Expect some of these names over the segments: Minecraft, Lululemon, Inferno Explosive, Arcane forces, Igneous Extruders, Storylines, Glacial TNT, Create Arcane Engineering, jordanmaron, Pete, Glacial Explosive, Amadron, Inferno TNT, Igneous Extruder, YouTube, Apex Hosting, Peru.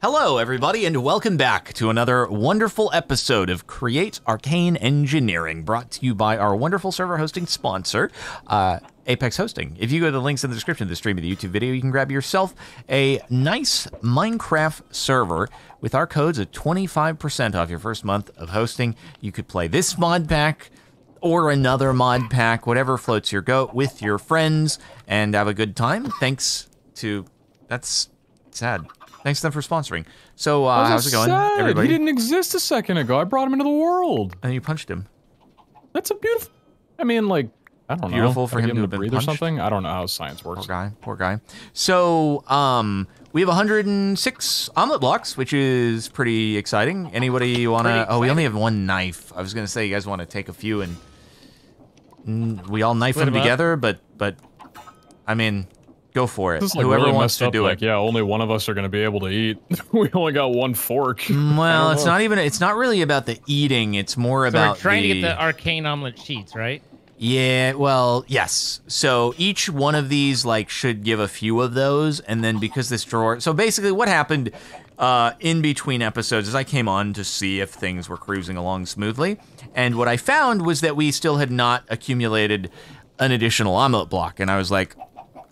Hello, everybody, and welcome back to another wonderful episode of Create Arcane Engineering, brought to you by our wonderful server hosting sponsor, Apex Hosting. If you go to the links in the description of the stream of the YouTube video, you can grab yourself a nice Minecraft server with our codes at 25% off your first month of hosting. You could play this mod pack or another mod pack, whatever floats your boat, with your friends, and have a good time. Thanks to... that's sad. Thanks to them for sponsoring. So, how's it going, everybody? He didn't exist a second ago. I brought him into the world. And you punched him. That's a beautiful... I mean, like, I don't know. Beautiful for him to have been punched. Or something? I don't know how science works. Poor guy, poor guy. So, we have 106 omelet blocks, which is pretty exciting. Anybody want to... Oh, we only have one knife. I was going to say, you guys want to take a few and... we all knife them together, but... I mean... go for it. This is like whoever really wants to do it. Yeah, only one of us are going to be able to eat. We only got one fork. Well, it's not even. It's not really about the eating. It's more about we're trying to get the arcane omelet sheets, right? Yeah. Well, yes. So each one of these like should give a few of those, and then because this drawer. So basically, what happened in between episodes is I came on to see if things were cruising along smoothly, and what I found was that we still had not accumulated an additional omelet block, and I was like,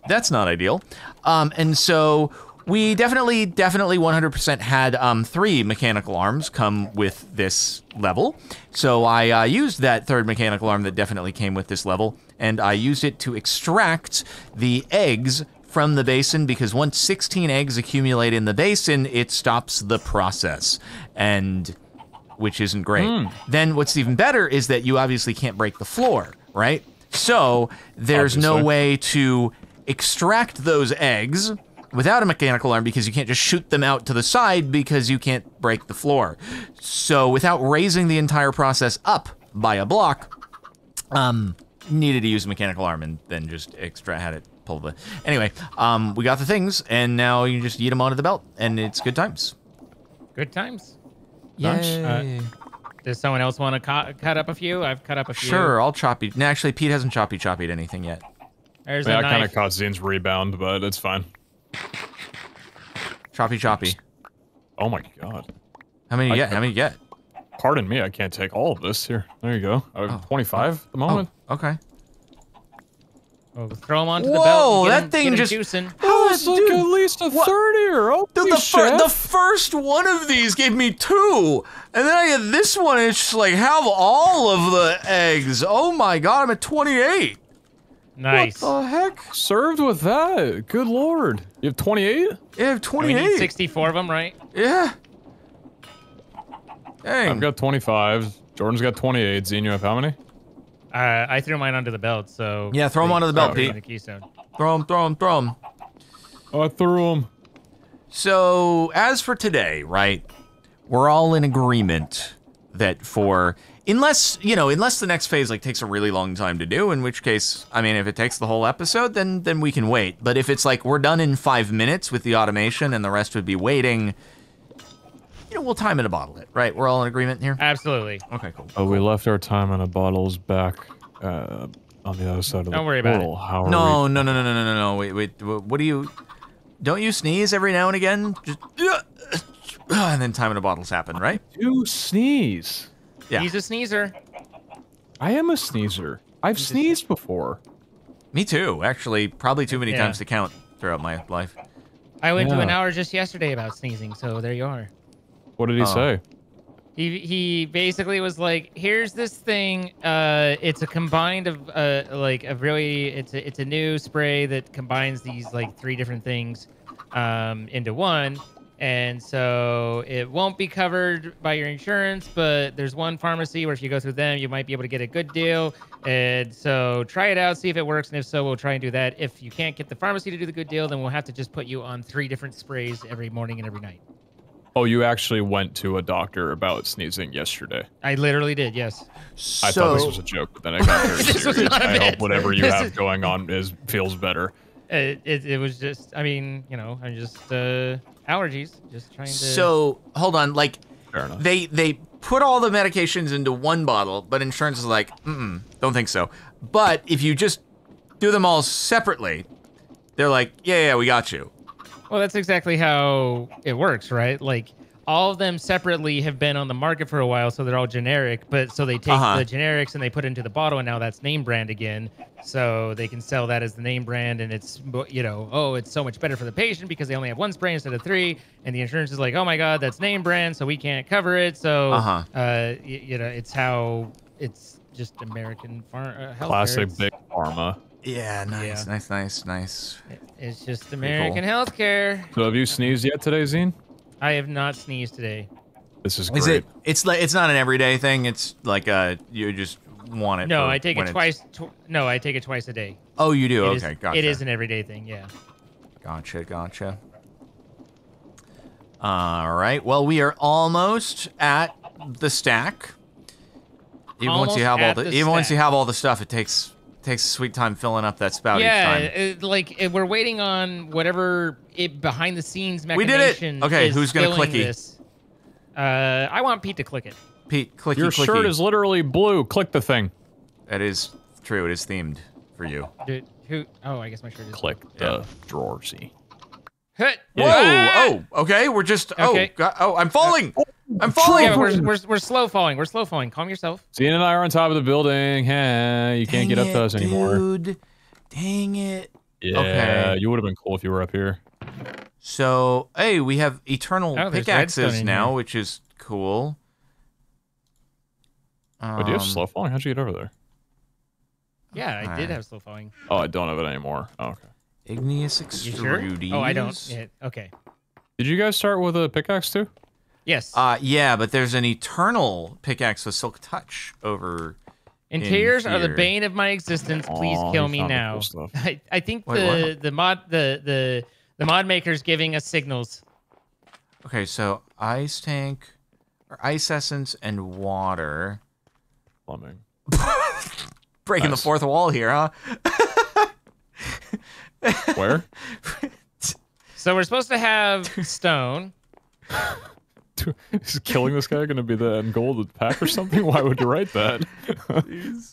that's not ideal. And so we definitely 100% had three mechanical arms come with this level. So I used that third mechanical arm that definitely came with this level, and I used it to extract the eggs from the basin, because once 16 eggs accumulate in the basin, it stops the process, and which isn't great. Then what's even better is that you obviously can't break the floor, right? So there's no way to extract those eggs without a mechanical arm, because you can't just shoot them out to the side because you can't break the floor. So without raising the entire process up by a block, needed to use a mechanical arm and then just had it pull the... Anyway, we got the things, and now you just eat them onto the belt, and it's good times. Good times. Yay. Does someone else want to cut up a few? I've cut up a few. Sure, I'll choppy. No, actually, Pete hasn't choppy-choppied anything yet. Yeah, that kind of caught Zine's rebound, but it's fine. Choppy, choppy. Oh my god. How many you get? How many you get? Pardon me, I can't take all of this. Here, there you go. Oh, 25 at the moment. Oh, okay. Oh, throw them onto the belt. Whoa, that thing just... Oh, it's like at least a 30 or... Oh, dude, the first one of these gave me 2. And then I had this one, and it's just like, have all of the eggs. Oh my god, I'm at 28. Nice. What the heck? Served with that? Good lord. You have 28? You have 28. We need 64 of them, right? Yeah. Dang. I've got 25. Jordan's got 28. Zine, you have how many? I threw mine onto the belt, so... Yeah, throw them onto the belt, Pete. The keystone. Throw them, throw them, throw them. I threw them. So, as for today, right, we're all in agreement that for... Unless, you know, unless the next phase, like, takes a really long time to do, in which case, I mean, if it takes the whole episode, then we can wait. But if it's like, we're done in 5 minutes with the automation and the rest would be waiting, you know, we'll time it and bottle it, right? We're all in agreement here? Absolutely. Okay, cool. Oh, we left our time in a bottles back on the other side of the Don't worry about it. How no, no, no, no, no, no, no, no. Wait, what do you... Don't you sneeze every now and again? Just... and then time in a bottles happen, right? You sneeze. Yeah. He's a sneezer. I am a sneezer. I've sneezed before. Me too, actually. Probably too many times to count throughout my life. I went to an hour just yesterday about sneezing, so there you are. What did he say? He basically was like, here's this thing. It's a combined of, like, a really... It's a new spray that combines these, like, 3 different things into one. And so it won't be covered by your insurance, but there's one pharmacy where if you go through them, you might be able to get a good deal. And so try it out, see if it works. And if so, we'll try and do that. If you can't get the pharmacy to do the good deal, then we'll have to just put you on 3 different sprays every morning and every night. Oh, you actually went to a doctor about sneezing yesterday. I literally did, yes. I thought this was a joke, but then I got very serious. I hope whatever you have going on feels better. It was just, I mean, you know, I'm just allergies, just trying to... So, hold on, like, they put all the medications into one bottle, but insurance is like, don't think so. But if you just do them all separately, they're like, yeah, we got you. Well, that's exactly how it works, right? Like, all of them separately have been on the market for a while, so they're all generic. But so they take the generics and they put it into the bottle, and now that's name brand again. So they can sell that as the name brand, and it's, you know, oh, it's so much better for the patient because they only have one spray instead of three. And the insurance is like, oh my God, that's name brand, so we can't cover it. So you know, it's how it's just American healthcare. Classic big pharma. Yeah, nice, nice. It's just American healthcare. So have you sneezed yet today, Zine? I have not sneezed today. This is great. Is it? It's like, it's not an everyday thing. It's like you just want it. No, I take it twice. No, I take it twice a day. Oh, you do? Okay, gotcha. It is an everyday thing. Yeah. Gotcha, gotcha. All right. Well, we are almost at the stack. Even once you have all the, even once you have all the stuff, it takes. Takes a sweet time filling up that spout each time. Yeah, like we're waiting on whatever behind the scenes mechanization. We did it. Okay, who's gonna clicky this? I want Pete to click it. Pete, clicky. Your shirt is literally blue. Click the thing. That is true. It is themed for you. Dude, who? Oh, I guess my shirt is. Click the drawer. See. Hit. Whoa! Oh, okay. We're just. Okay. Oh, God, oh, I'm falling. I'm falling. Yeah, we're slow falling. We're slow falling. Calm yourself. Zine and I are on top of the building. Hey, you can't get up to us anymore. Dude. Dang it. Yeah, okay. You would have been cool if you were up here. So, hey, we have eternal pickaxes now, which is cool. Wait, do you have slow falling? How'd you get over there? Yeah, I did have slow falling. Oh, I don't have it anymore. Oh, okay. Igneous Extruders. Sure? Oh, I don't. Okay. Did you guys start with a pickaxe too? Yes. Yeah, but there's an eternal pickaxe with silk touch over. Interiors are the bane of my existence. Please kill me now. Cool I think the mod maker's giving us signals. Okay, so ice tank, or ice essence, and water. Plumbing. Breaking the fourth wall here, huh? Where? So we're supposed to have stone. Is killing this guy going to be the end goal of the pack or something? Why would you write that? He's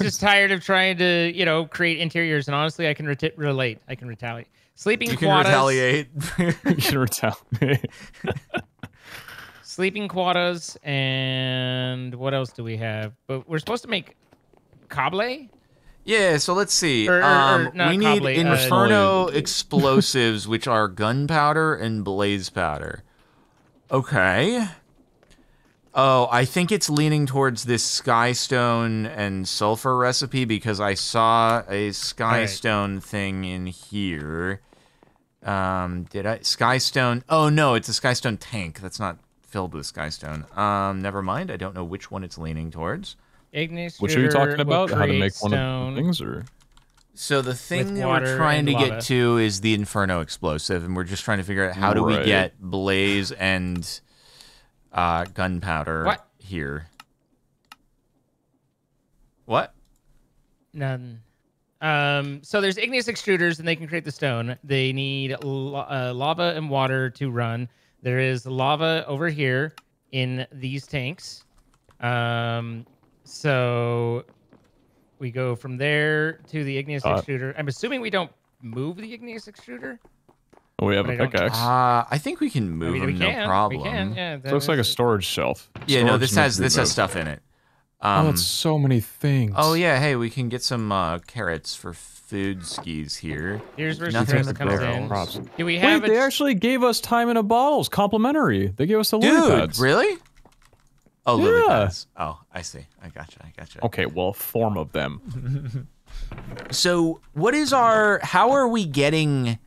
just tired of trying to, you know, create interiors. And honestly, I can relate. I can retaliate. Sleeping quadas. Retaliate. You can retaliate. Sleeping quadas. And what else do we have? But we're supposed to make cable. Yeah, so let's see. We need Inferno Explosives, which are gunpowder and blaze powder. Okay. Oh, I think it's leaning towards this skystone and sulfur recipe because I saw a skystone thing in here. Did I? Skystone. Oh, no, it's a skystone tank. That's not filled with skystone. Never mind. I don't know which one it's leaning towards. Igneous Which are you talking about? How to make one of the things? Or? So the thing that we're trying to get to is the Inferno Explosive, and we're just trying to figure out how do we get blaze and gunpowder here. What? None. So there's Igneous Extruders, and they can create the stone. They need lava and water to run. There is lava over here in these tanks. So... we go from there to the Igneous Extruder. I'm assuming we don't move the Igneous Extruder. We have a pickaxe. I think we can move them, no problem. We can, yeah. That looks like a storage shelf. Yeah, no, this has stuff in it. Oh, it's so many things. Oh, yeah, hey, we can get some carrots for food skis here. Here's where Stress comes in. Do we have they actually gave us time in a bottles, complimentary. They gave us the lily pads. Dude, really? Oh, lily pads. Oh, I see. I gotcha. I gotcha. Okay, well, form of them. So, what is our... How are we getting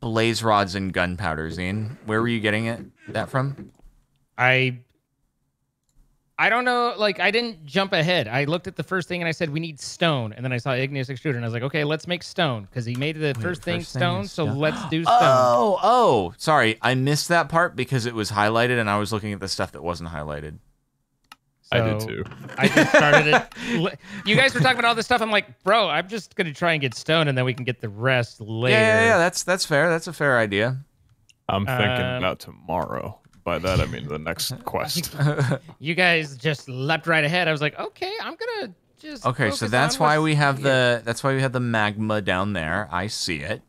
blaze rods and gunpowder, Zine? Where were you getting that from? I don't know. Like, I didn't jump ahead. I looked at the first thing and I said, we need stone. And then I saw Igneous Extruder and I was like, okay, let's make stone. Because he made the first thing stone, so let's do stone. Oh, sorry. I missed that part because it was highlighted and I was looking at the stuff that wasn't highlighted. So I did too. I just started it. You guys were talking about all this stuff. I'm like, bro, I'm just going to try and get stone and then we can get the rest later. Yeah, that's fair. That's a fair idea. I'm thinking about tomorrow. By that, I mean the next quest. You guys just leapt right ahead. I was like, okay, I'm gonna just. Okay, so that's why we have the magma down there. I see it.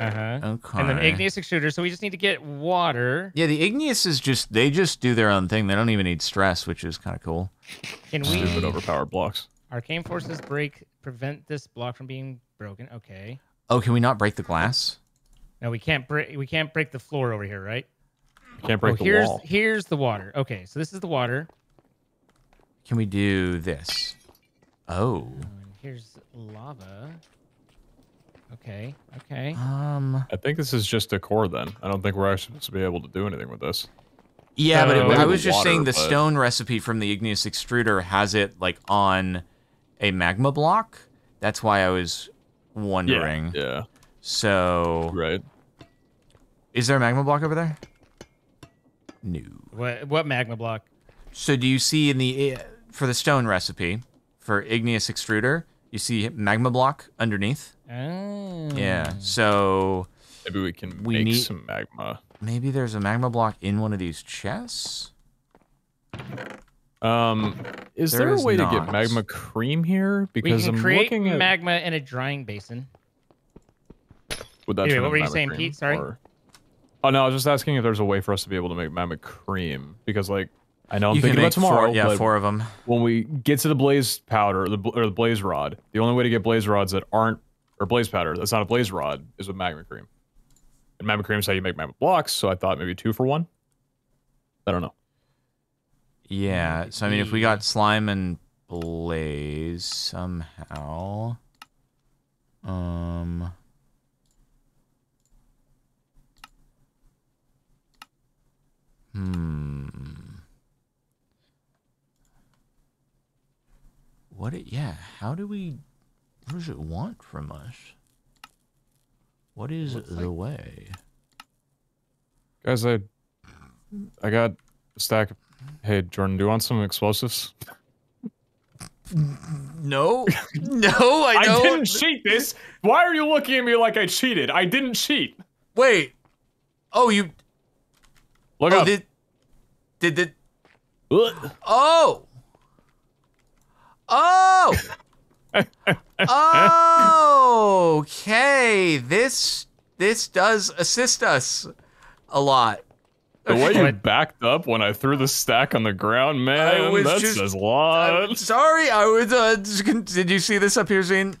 Okay. And then Igneous Extruders, so we just need to get water. Yeah, the Igneous is just, they just do their own thing. They don't even need stress, which is kind of cool. Can we... Stupid overpowered blocks. Arcane forces prevent this block from being broken. Okay. Oh, can we not break the glass? No, we can't break. We can't break the floor over here, right? We can't break the wall. Here's the water. Okay, so this is the water. Can we do this? Oh. Here's lava. Okay. Okay. I think this is just a core then. I don't think we're actually supposed to be able to do anything with this. Yeah, but I was just saying the stone recipe from the Igneous Extruder has it like on a magma block. That's why I was wondering. Yeah. So. Right. Is there a magma block over there? No. What magma block? So do you see in the for the stone recipe for Igneous Extruder, you see magma block underneath? Oh. Yeah. So. Maybe we can make some magma. Maybe there's a magma block in one of these chests? Is there a way to get magma cream here? Because I'm looking at... magma in a drying basin. Would that what were you saying, Pete? Sorry. Oh, no, I was just asking if there's a way for us to be able to make magma cream. Because, like, I know I'm thinking about tomorrow. Yeah, 4 of them. When we get to the blaze powder, or the blaze rod, the only way to get blaze rods that aren't, or blaze powder, that's not a blaze rod, is with magma cream. And magma cream is how you make magma blocks, so I thought maybe 2 for 1. I don't know. Yeah, so I mean, if we got slime and blaze somehow, What? Yeah. How do we? What does it want from us? What is the way? Guys, I got a stack of... Hey, Jordan, do you want some explosives? No. No, I don't. I didn't cheat this. Why are you looking at me like I cheated? I didn't cheat. Wait. Oh, you... Look up. Did... Oh! Oh! Oh, okay. This does assist us a lot. The way you backed up when I threw the stack on the ground, man, that says a lot. Sorry, I was. Did you see this up here, Zine?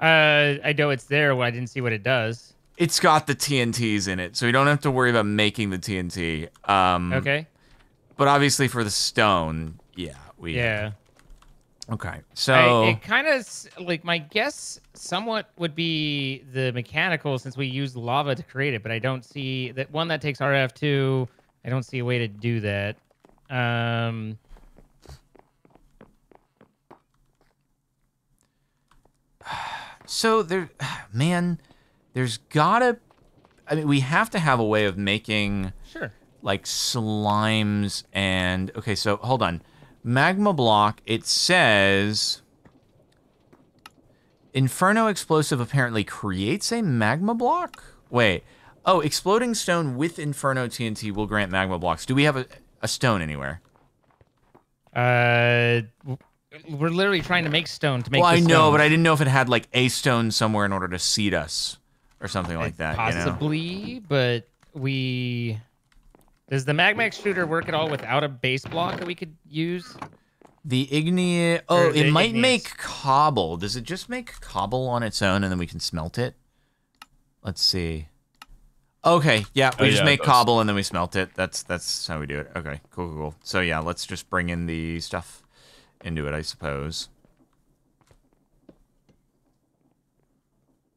I know it's there, but I didn't see what it does. It's got the TNTs in it, so you don't have to worry about making the TNT. Okay. But obviously, for the stone, yeah. Okay, so... it kind of, like, my guess somewhat would be the mechanical, since we use lava to create it, but I don't see... that one, that takes RF2. I don't see a way to do that. So, there... Man, there's gotta... I mean, we have to have a way of making... Sure. Like, slimes and... Okay, so, hold on. Magma block, it says... Inferno Explosive apparently creates a magma block? Wait. Oh, exploding stone with Inferno TNT will grant magma blocks. Do we have a stone anywhere? We're literally trying to make stone to make the stone. Well, I know, but I didn't know if it had, like, a stone somewhere in order to seed us or something like that. Possibly, you know? But we... Does the magma extruder work at all without a base block that we could use? The igneous... Oh, it might make cobble. Does it just make cobble on its own and then we can smelt it? Let's see. Okay, yeah, we just make cobble and then we smelt it. That's how we do it. Okay, cool. So yeah, let's just bring in the stuff into it, I suppose.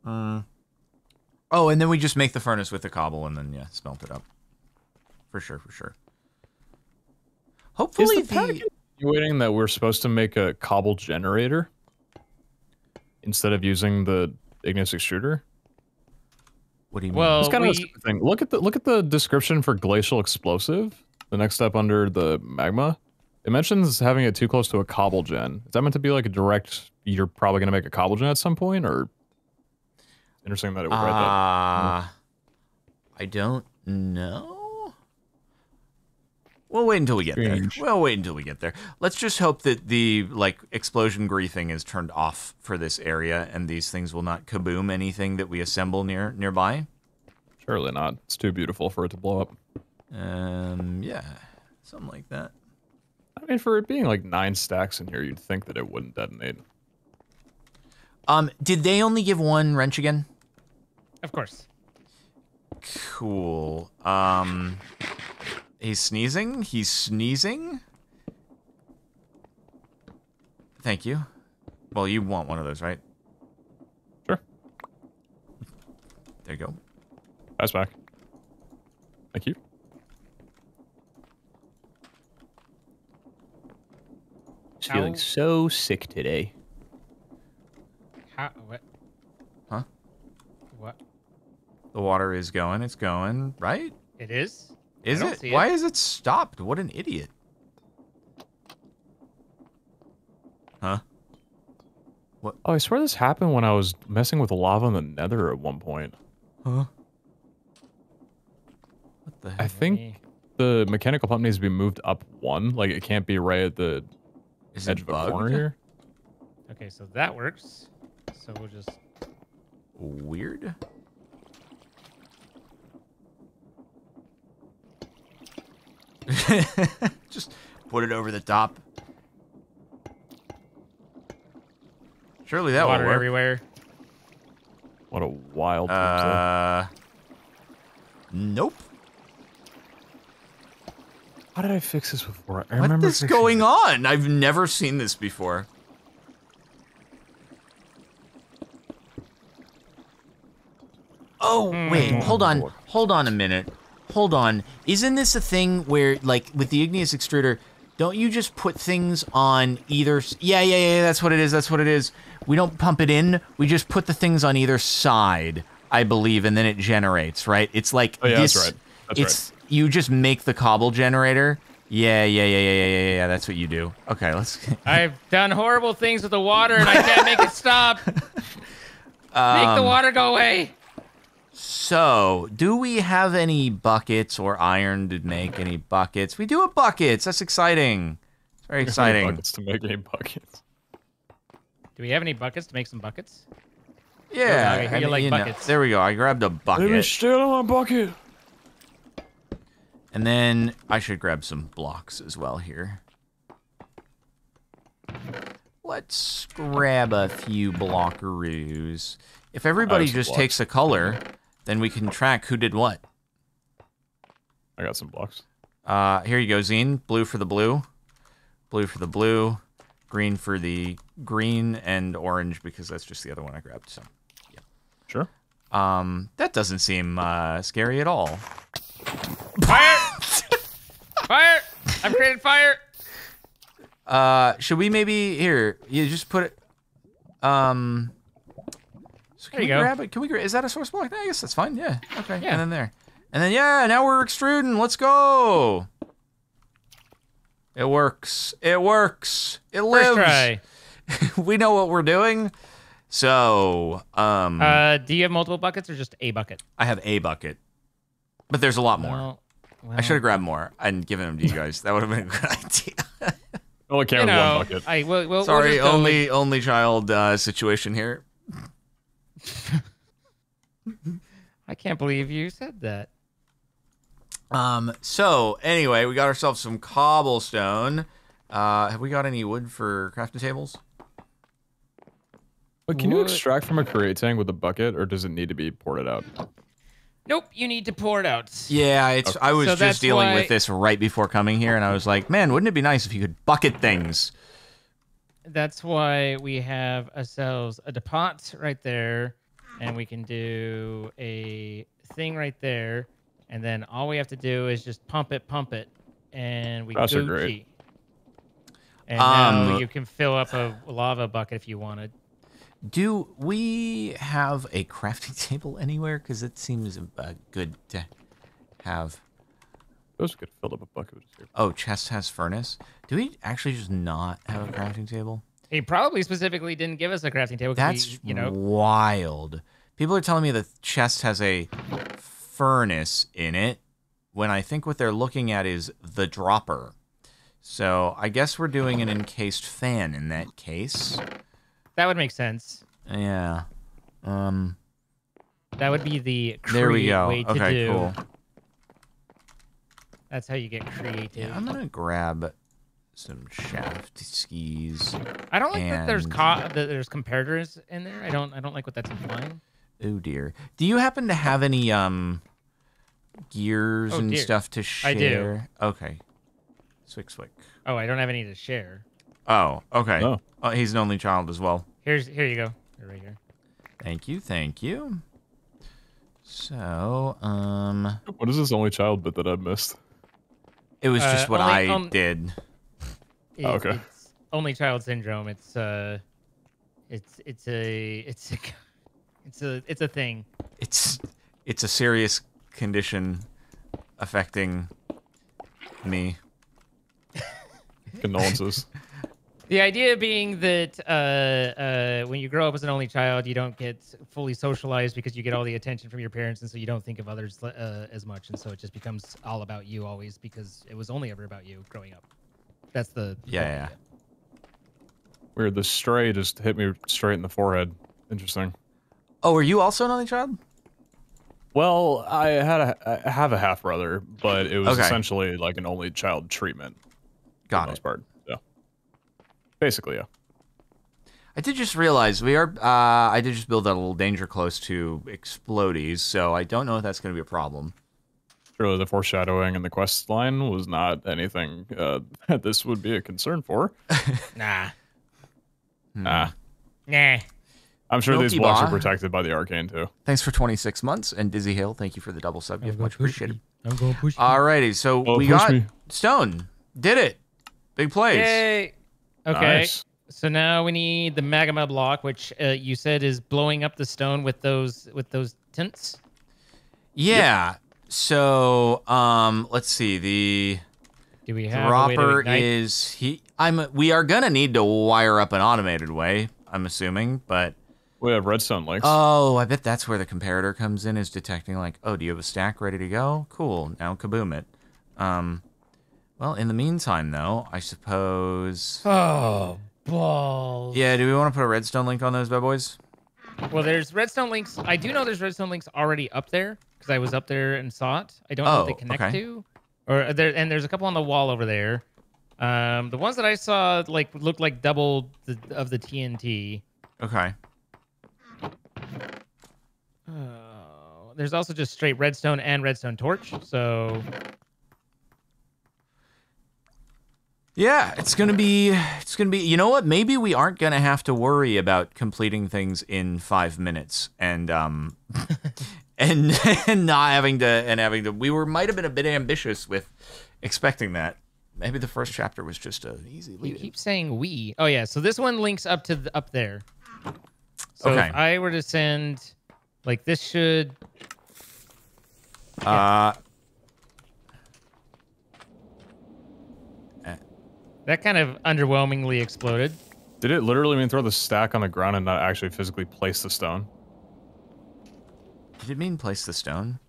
Oh, and then we just make the furnace with the cobble and then, yeah, smelt it up. For sure. Hopefully, is the insinuating that we're supposed to make a cobble generator instead of using the Igneous Extruder? What do you mean? Well, it's kind of a thing. Look at the description for Glacial Explosive. The next step under the magma, it mentions having it too close to a cobble gen. Is that meant to be like a direct? You're probably going to make a cobble gen at some point, or interesting that it would write that. I don't know. We'll wait until we get there. We'll wait until we get there. Let's just hope that the, like, explosion griefing is turned off for this area, and these things will not kaboom anything that we assemble nearby. Surely not. It's too beautiful for it to blow up. Yeah, something like that. I mean, for it being like 9 stacks in here, you'd think that it wouldn't detonate. Did they only give 1 wrench again? Of course. Cool. He's sneezing. He's sneezing. Thank you. Well, you want one of those, right? Sure. There you go. Pass back. Thank you. Just feeling so sick today. How? What? Huh? What? The water is going. It's going, right? It is. Is it? Why is it stopped? What an idiot. Huh? What? Oh, I swear this happened when I was messing with lava in the nether at one point. Huh? What the heck? I think the mechanical pump needs to be moved up 1. Like, it can't be right at the edge of a corner here. Okay, so that works. So we'll just... Weird. Just put it over the top. Surely that water will work. Everywhere. What a wild nope. How did I fix this before? I remember this going on. I've never seen this before. Oh wait, hold on. Hold on a minute. Hold on, isn't this a thing where, like, with the Igneous Extruder, don't you just put things on either... Yeah, that's what it is, that's what it is. We don't pump it in, we just put the things on either side, I believe, and then it generates, right? It's like oh, yeah, this... That's right. That's right. You just make the cobble generator. Yeah, that's what you do. Okay, let's... I've done horrible things with the water, and I can't make it stop! Make the water go away! So, do we have any buckets or iron to make any buckets? We do have buckets. That's exciting. It's very exciting. Buckets to make any buckets. Do we have any buckets to make some buckets? Yeah. Okay, I mean, like buckets. There we go. I grabbed a bucket. Let me steal on my bucket. And then I should grab some blocks as well here. Let's grab a few blockaroos. If everybody just takes a color... Then we can track who did what. I got some blocks. Here you go, Zine. Blue for the blue. Blue for the blue. Green for the green and orange because that's just the other one I grabbed. So, yeah. Sure. That doesn't seem scary at all. Fire! Fire! I've created fire. Should we maybe here? You just put it. So can we grab it? Can we grab? Is that a source block? I guess that's fine. Yeah. Okay. Yeah. And then there. And then yeah. Now we're extruding. Let's go. It works. It works. It lives. First try. We know what we're doing. So. Do you have multiple buckets or just a bucket? I have a bucket, but there's a lot more. Well, I should have grabbed more and given them to you guys. That would have been a good idea. Only carry one bucket. Sorry, only child situation here. I can't believe you said that. So anyway, we got ourselves some cobblestone. Have we got any wood for crafting tables? But can you extract from a create tank with a bucket, or does it need to be poured it out? Nope, you need to pour it out. Yeah, it's. Okay. I was just dealing with this right before coming here, and I was like, man, wouldn't it be nice if you could bucket things? That's why we have ourselves a pot right there, and we can do a thing right there, and then all we have to do is just pump it, and we Goochie. And now you can fill up a lava bucket if you wanted. Do we have a crafting table anywhere? Because it seems good to have. Those could fill up a bucket. Oh, chest has furnace. Do we actually just not have a crafting table? He probably specifically didn't give us a crafting table. That's wild. People are telling me that chest has a furnace in it, when I think what they're looking at is the dropper. So I guess we're doing an encased fan in that case. That would make sense. Yeah. That would be the creative way to do. There we go. Okay, cool. That's how you get creative. Yeah, I'm gonna grab some shaft skis. I don't like that there's comparators in there. I don't like what that's implying. Oh dear. Do you happen to have any gears and stuff to share? I do. Okay. Swick swick. Oh, I don't have any to share. Oh, okay. Oh, he's an only child as well. Here you go. They're right here. Thank you, thank you. So, what is this only child bit that I missed? It was just what I did. Okay. It's only child syndrome. It's a thing. It's a serious condition affecting me. Condolences. The idea being that when you grow up as an only child, you don't get fully socialized because you get all the attention from your parents, and so you don't think of others as much, and so it just becomes all about you always because it was only ever about you growing up. That's the idea. Weird. The stray just hit me straight in the forehead. Interesting. Oh, are you also an only child? Well, I have a half brother, but it was essentially like an only child treatment. Got it. For the most part. Basically, yeah. I did just realize we are. I did just build out a little danger close to Explodies, so I don't know if that's going to be a problem. Surely the foreshadowing in the quest line was not anything that this would be a concern for. Nah. I'm sure these blocks are protected by the arcane, too. Thanks for 26 months, and Dizzy Hill, thank you for the double sub. Much appreciated. I'm going to push you. Alrighty, so we got Stone. Did it. Big plays. Yay. Okay, nice. So now we need the magma block, which you said is blowing up the stone with those tints. Yeah. Yep. So let's see. The dropper is we are gonna need to wire up an automated way. I'm assuming, but we have redstone links. Oh, I bet that's where the comparator comes in, is detecting like, oh, do you have a stack ready to go? Cool. Now kaboom it. Well, in the meantime, though, I suppose... Oh, balls. Yeah, do we want to put a redstone link on those bad boys? Well, there's redstone links. I do know there's redstone links already up there, because I was up there and saw it. I don't know what they connect to. Or and there's a couple on the wall over there. The ones that I saw looked like double of the TNT. Okay. There's also just straight redstone and redstone torch, so... Yeah, it's gonna be. You know what? Maybe we aren't gonna have to worry about completing things in 5 minutes, and and not having to We might have been a bit ambitious with expecting that. Maybe the first chapter was just an easy lead. You keep saying we. Oh yeah. So this one links up to up there. So if I were to send, like this should. Yeah. That kind of underwhelmingly exploded. Did it literally mean throw the stack on the ground and not actually physically place the stone? Did it mean place the stone?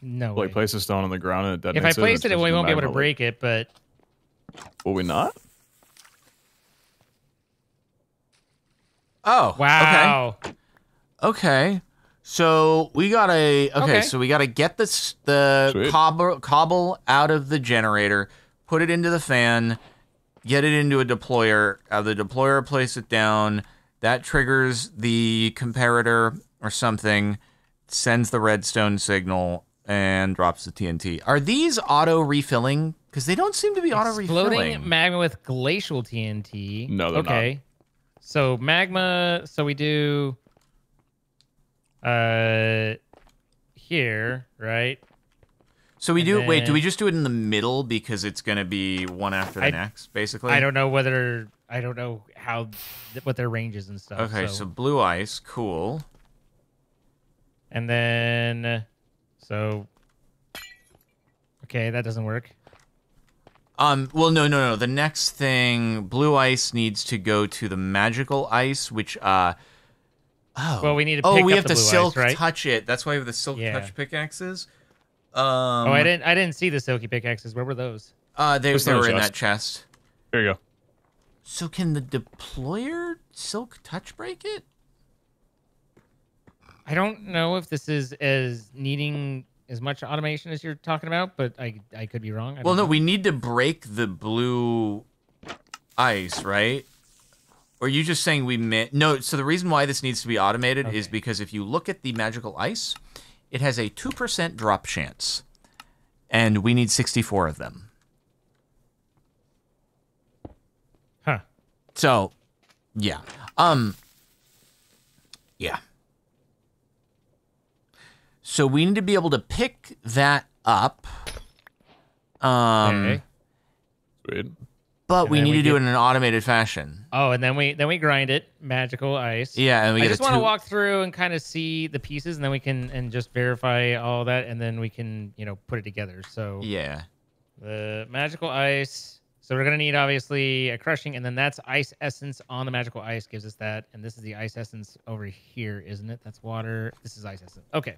No way. Like place the stone on the ground and it detonates it? If I place it, we won't be able to break it, but... Will we not? Oh. Wow. Okay. Okay. So we got a... Okay, so we got to get the cobble out of the generator... Put it into the fan, get it into a deployer. The deployer, place it down. That triggers the comparator or something, sends the redstone signal, and drops the TNT. Are these auto refilling? Because they don't seem to be auto refilling. Exploding magma with glacial TNT. No, they're not. Okay. So magma. So we do. Here, right? So we do. Wait, do we just do it in the middle because it's gonna be one after the next, basically? I don't know whether what their range is and stuff. Okay, so blue ice, cool. And then, so okay, that doesn't work. Well, no. The next thing, blue ice needs to go to the magical ice, which well, we need to pick up the blue ice, right? Touch it. That's why we have the silk touch pickaxes. Oh, I didn't see the silky pickaxes. Where were those? They were in that chest. There you go. So can the deployer silk touch break it? I don't know if this is as needing as much automation as you're talking about, but I could be wrong. Well, no, we need to break the blue ice, right? Or are you just saying we meant... No, so the reason why this needs to be automated is because if you look at the magical ice, it has a 2% drop chance, and we need 64 of them. Huh. So, yeah. Yeah. So we need to be able to pick that up. Okay. Sweet. But we need to do it in an automated fashion. Oh, and then we grind it, magical ice. Yeah, and we just want to walk through and kind of see the pieces, and then we can just verify all that, and then we can put it together. So yeah, the magical ice. So we're gonna need obviously a crushing, and then that's ice essence on the magical ice gives us that, and this is the ice essence over here, isn't it? That's water. This is ice essence. Okay.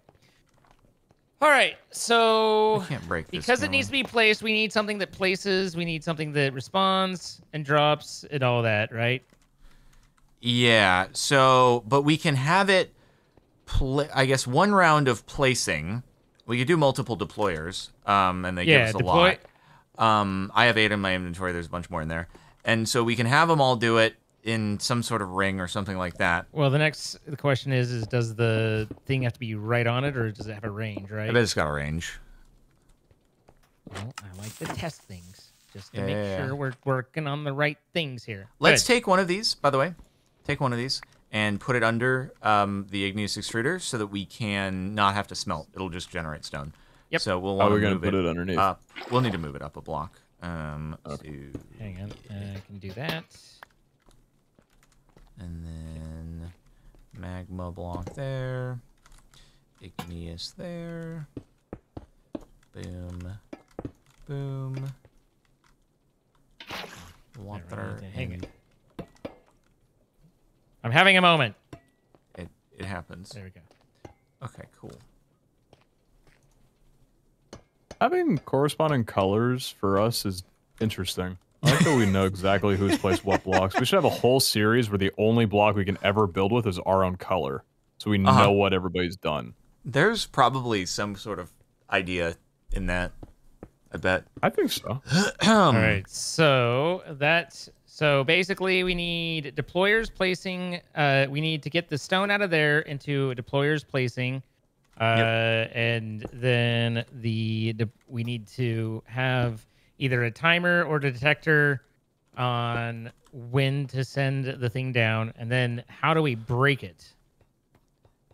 All right, so because it needs to be placed, we need something that places, we need something that responds and drops and all that, right? Yeah, so, but we can have it, I guess, one round of placing. We could do multiple deployers, and they give us a lot. I have 8 in my inventory. There's a bunch more in there. And so we can have them all do it in some sort of ring or something like that. Well, the question is does the thing have to be right on it, or does it have a range, right? I bet it's got a range. Well, I like to test things just to make sure we're working on the right things here. Let's take one of these, by the way. Take one of these and put it under the igneous extruder so that we can not have to smelt. It'll just generate stone. Yep. So we'll want to put it underneath. We'll need to move it up a block. So... Hang on. I can do that. And then magma block there, igneous there, boom, boom, water. Hang it. I'm having a moment. It happens. There we go. Okay, cool. Having corresponding colors for us is interesting. I like that we know exactly who's placed what blocks. We should have a whole series where the only block we can ever build with is our own color. So we know what everybody's done. There's probably some sort of idea in that, I bet. I think so. All right, so basically we need deployers placing. We need to get the stone out of there into deployers placing. And then we need to have... either a timer or a detector on when to send the thing down, and then how do we break it?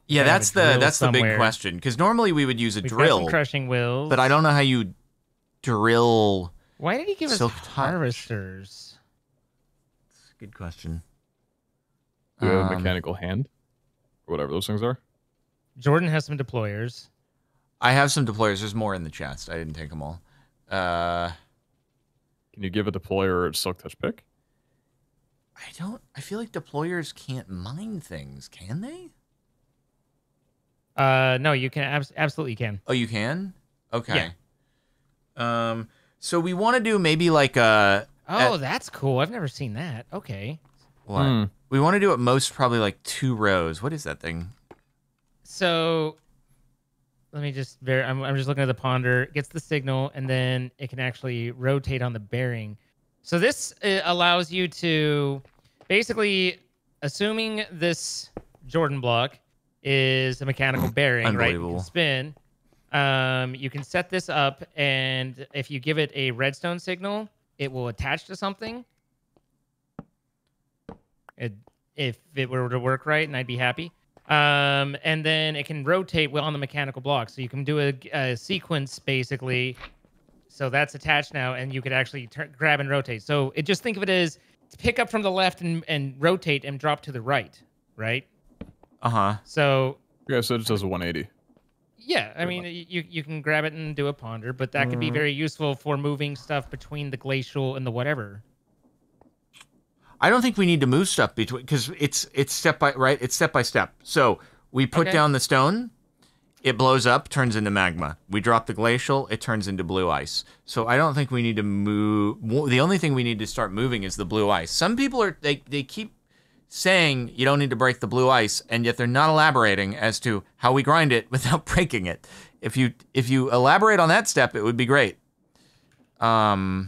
Yeah, that's the big question. Because normally we would use a drill, crushing wheels, but I don't know how you drill. Why did he give us harvesters? That's a good question. Do you have a mechanical hand, or whatever those things are? Jordan has some deployers. I have some deployers. There's more in the chest. I didn't take them all. Can you give a deployer a silk touch pick? I feel like deployers can't mine things, can they? No, you can absolutely can. Oh, you can? Okay. Yeah. So we want to do maybe like a... Oh, that's cool. I've never seen that. Okay. What? We want to do at most probably like 2 rows. What is that thing? So... Let me just... I'm just looking at the ponder. It gets the signal, and then it can actually rotate on the bearing. So this allows you to... Basically, assuming this Jordan block is a mechanical bearing, right? You can spin. You can set this up, and if you give it a redstone signal, it will attach to something. If it were to work right, and I'd be happy. And then it can rotate on the mechanical block. So you can do a sequence, basically. So that's attached now, and you could actually grab and rotate. So just think of it as pick up from the left and rotate and drop to the right, right? Uh-huh. So... Yeah, so it just does a 180. Yeah, I mean, you can grab it and do a ponder, but that could be very useful for moving stuff between the glacial and the whatever. I don't think we need to move stuff between because it's step by step. So we put down the stone, It blows up, turns into magma. We drop the glacial, it turns into blue ice. So I don't think we need to move. The only thing we need to start moving is the blue ice. Some people are, they keep saying you don't need to break the blue ice, and yet they're not elaborating as to how we grind it without breaking it. If you elaborate on that step, it would be great. So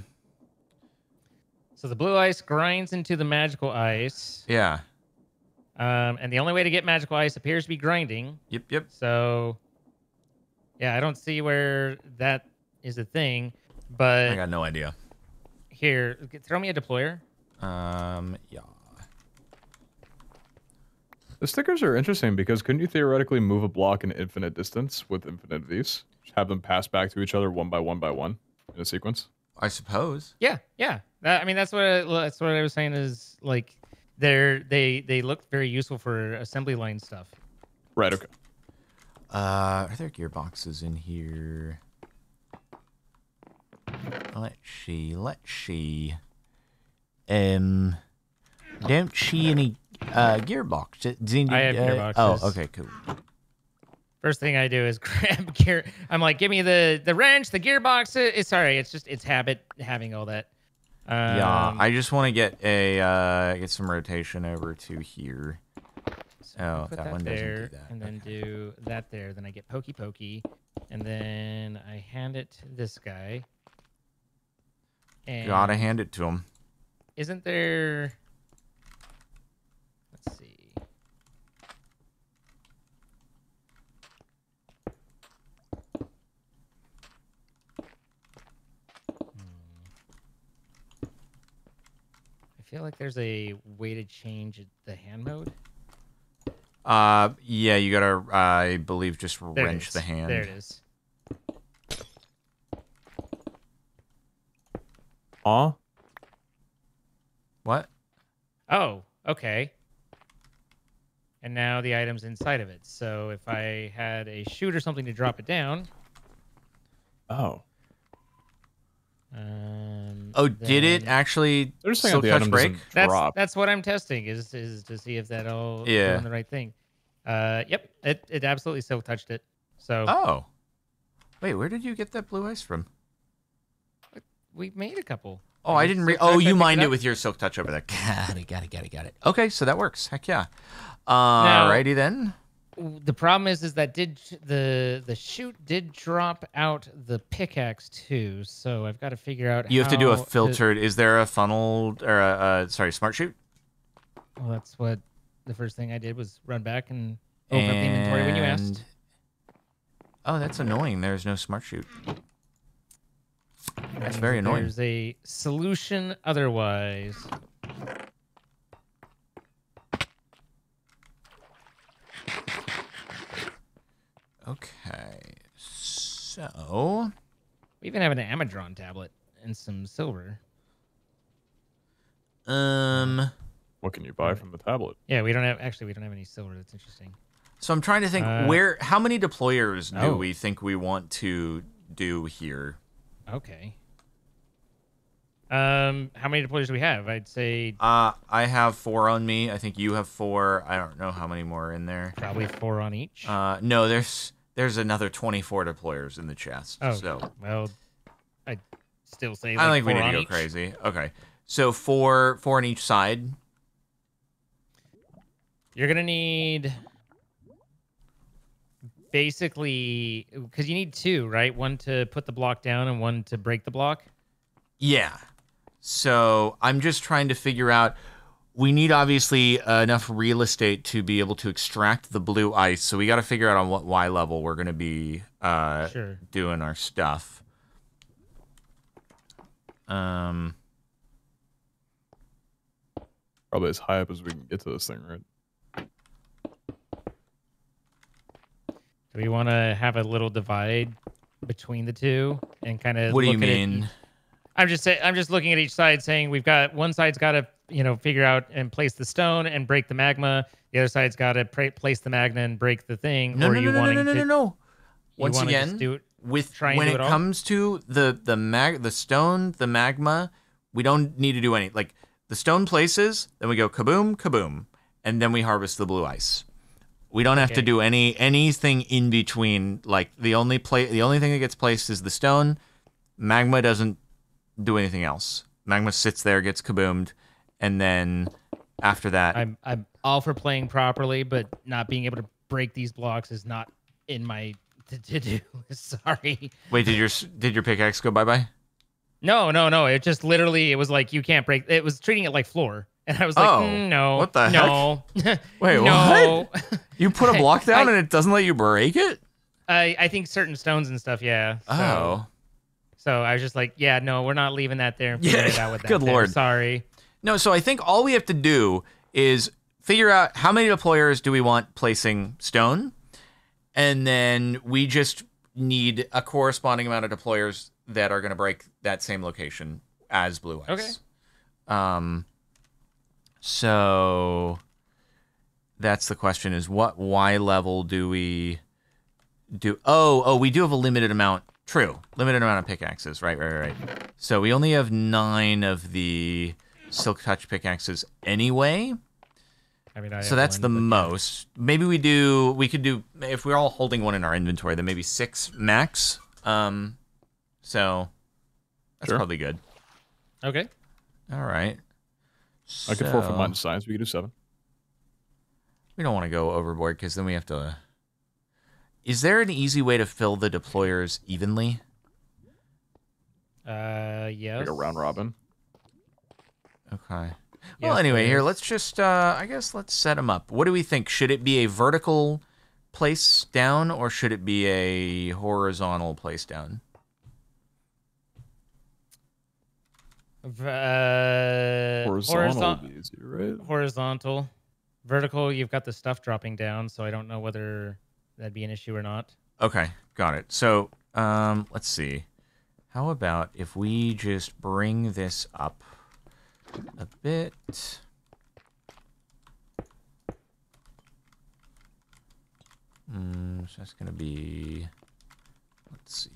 the blue ice grinds into the magical ice. Yeah. And the only way to get magical ice appears to be grinding. Yep, yep. So, yeah, I don't see where that is a thing, but... I got no idea. Here, throw me a deployer. Yeah. The stickers are interesting because couldn't you theoretically move a block an infinite distance with infinite of these? Have them pass back to each other one by one by one in a sequence? I suppose. Yeah, yeah. I mean, that's what I was saying is, like... They look very useful for assembly line stuff. Right, okay. Are there gearboxes in here? Let's see. Don't see any gearboxes. I have gearboxes. Oh, okay, cool. First thing I do is grab gear. I'm like, give me the wrench, the gearbox. Sorry, it's habit having all that. Yeah, I just want to get some rotation over to here. So that one doesn't do that. And then do that there. Then I get pokey pokey, and then I hand it to this guy. And gotta hand it to him. Isn't there? Let's see. I feel like there's a way to change the hand mode. Yeah, you gotta, I believe, just wrench the hand. There it is. Aw? What? Oh, okay. And now the item's inside of it. So if I had a chute or something to drop it down. Oh. Did it actually still touch break? That's what I'm testing is to see if that'll do the right thing. Yep, it absolutely still touched it. So oh, wait, where did you get that blue ice from? We made a couple. Oh, I didn't. Oh, you mined it with your silk touch over there. Got it. Okay, so that works. Heck yeah. Alrighty then. The problem is that the chute did drop out the pickaxe too, so I've got to figure out. You have to do a filtered. Is there a funnel or sorry, smart chute? Well, that's what the first thing I did was run back and open up the inventory when you asked. Oh, that's annoying. There's no smart chute. That's very annoying. There's a solution otherwise. Okay, so... We even have an Amadron tablet and some silver. What can you buy from the tablet? Yeah, we don't have... Actually, we don't have any silver. That's interesting. So I'm trying to think where... How many deployers do we think we want to do here? Okay. How many deployers do we have? I'd say... I have 4 on me. I think you have 4. I don't know how many more are in there. Probably 4 on each. No, there's another 24 deployers in the chest. Oh, so well, I'd still say like I think we need to go crazy. Okay, so 4 on each side. You're gonna need basically because you need 2, right? 1 to put the block down and 1 to break the block. Yeah. So I'm just trying to figure out, we need obviously enough real estate to be able to extract the blue ice. So we got to figure out on what Y level we're going to be doing our stuff. Probably as high up as we can get to this thing, right? Do we want to have a little divide between the two and kind of? What do you mean? I'm just looking at each side, saying we've got one side's got to figure out and place the stone and break the magma. The other side's got to place the magma and break the thing. No. Once again, when it comes to the stone, the magma, we don't need to do any. Like the stone places, then we go kaboom, kaboom, and then we harvest the blue ice. We don't have to do anything in between. Like the only thing that gets placed is the stone. Magma doesn't do anything else. Magma sits there, gets kaboomed, and then after that, I'm all for playing properly, but not being able to break these blocks is not in my to-do. Sorry. Wait, did your pickaxe go bye-bye? No. It just literally, it was like, you can't break. It was treating it like floor. And I was like, no. What the heck? Wait, no. What? You put a block down and it doesn't let you break it? I think certain stones and stuff, yeah. So, so I was just like, yeah, no, we're not leaving that there. And figuring it out with that. Good Lord. Sorry. No, so I think all we have to do is figure out how many deployers do we want placing stone, and then we just need a corresponding amount of deployers that are going to break that same location as blue ice. Okay. So that's the question: is what Y level do we do? Oh, we do have a limited amount. True, limited amount of pickaxes. Right. So we only have 9 of the Silk Touch pickaxes anyway. I mean, so that's the most. Maybe we do. We could do, if we're all holding one in our inventory, then maybe 6 max. So that's probably good. Okay. All right. I could forfeit mine to science. We could do 7. We don't want to go overboard because then we have to. Is there an easy way to fill the deployers evenly? Yes. Like a round robin. Okay. Well, anyway, here, let's just, I guess let's set them up. What do we think? Should it be a vertical place down, or should it be a horizontal place down? Horizontal would be easier, right? Horizontal. Vertical, you've got the stuff dropping down, so I don't know whether that'd be an issue or not. Okay, got it. So, let's see. How about if we just bring this up a bit? So that's going to be, let's see.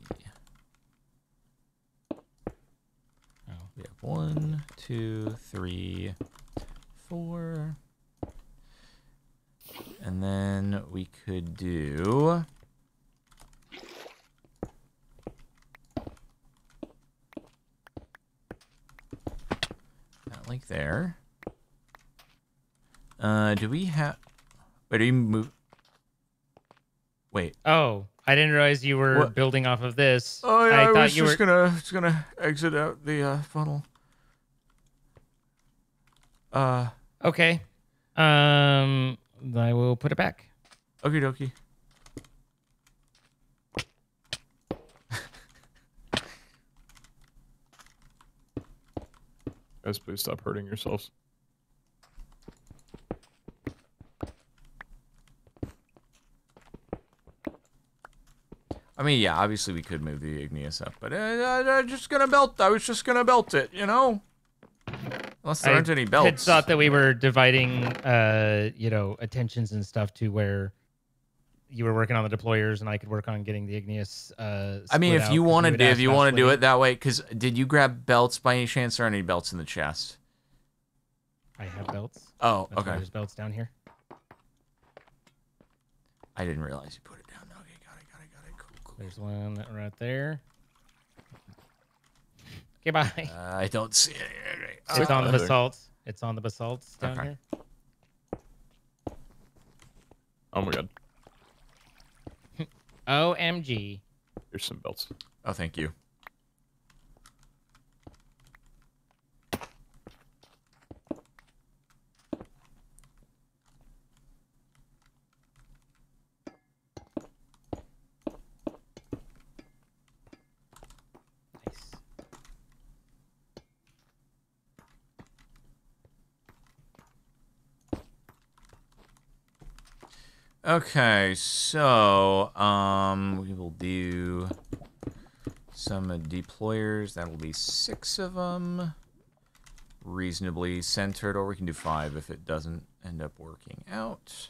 We have 1, 2, 3, 4. And then we could do, not like there. Do we have, wait, do you move? Wait. Oh. I didn't realize you were building off of this. Oh, yeah, I thought was you just were gonna exit out the funnel. Okay. I will put it back. Okie dokie. Guys, please stop hurting yourselves. I mean, yeah, obviously we could move the Igneous up, but I was just gonna belt it, you know? Unless there aren't any belts. I thought that we were dividing, you know, attentions and stuff to where you were working on the deployers and I could work on getting the Igneous. I mean, if you want to do, it that way, because did you grab belts by any chance? Or any belts in the chest? I have belts. Oh, okay. There's belts down here. I didn't realize you put it down. There's one right there. Okay, bye. I don't see it. Right. It's on the basalts. It's on the basalts down here. Oh my god. OMG. Here's some belts. Oh, thank you. Okay, so we will do some deployers. That'll be 6 of them, reasonably centered, or we can do 5 if it doesn't end up working out.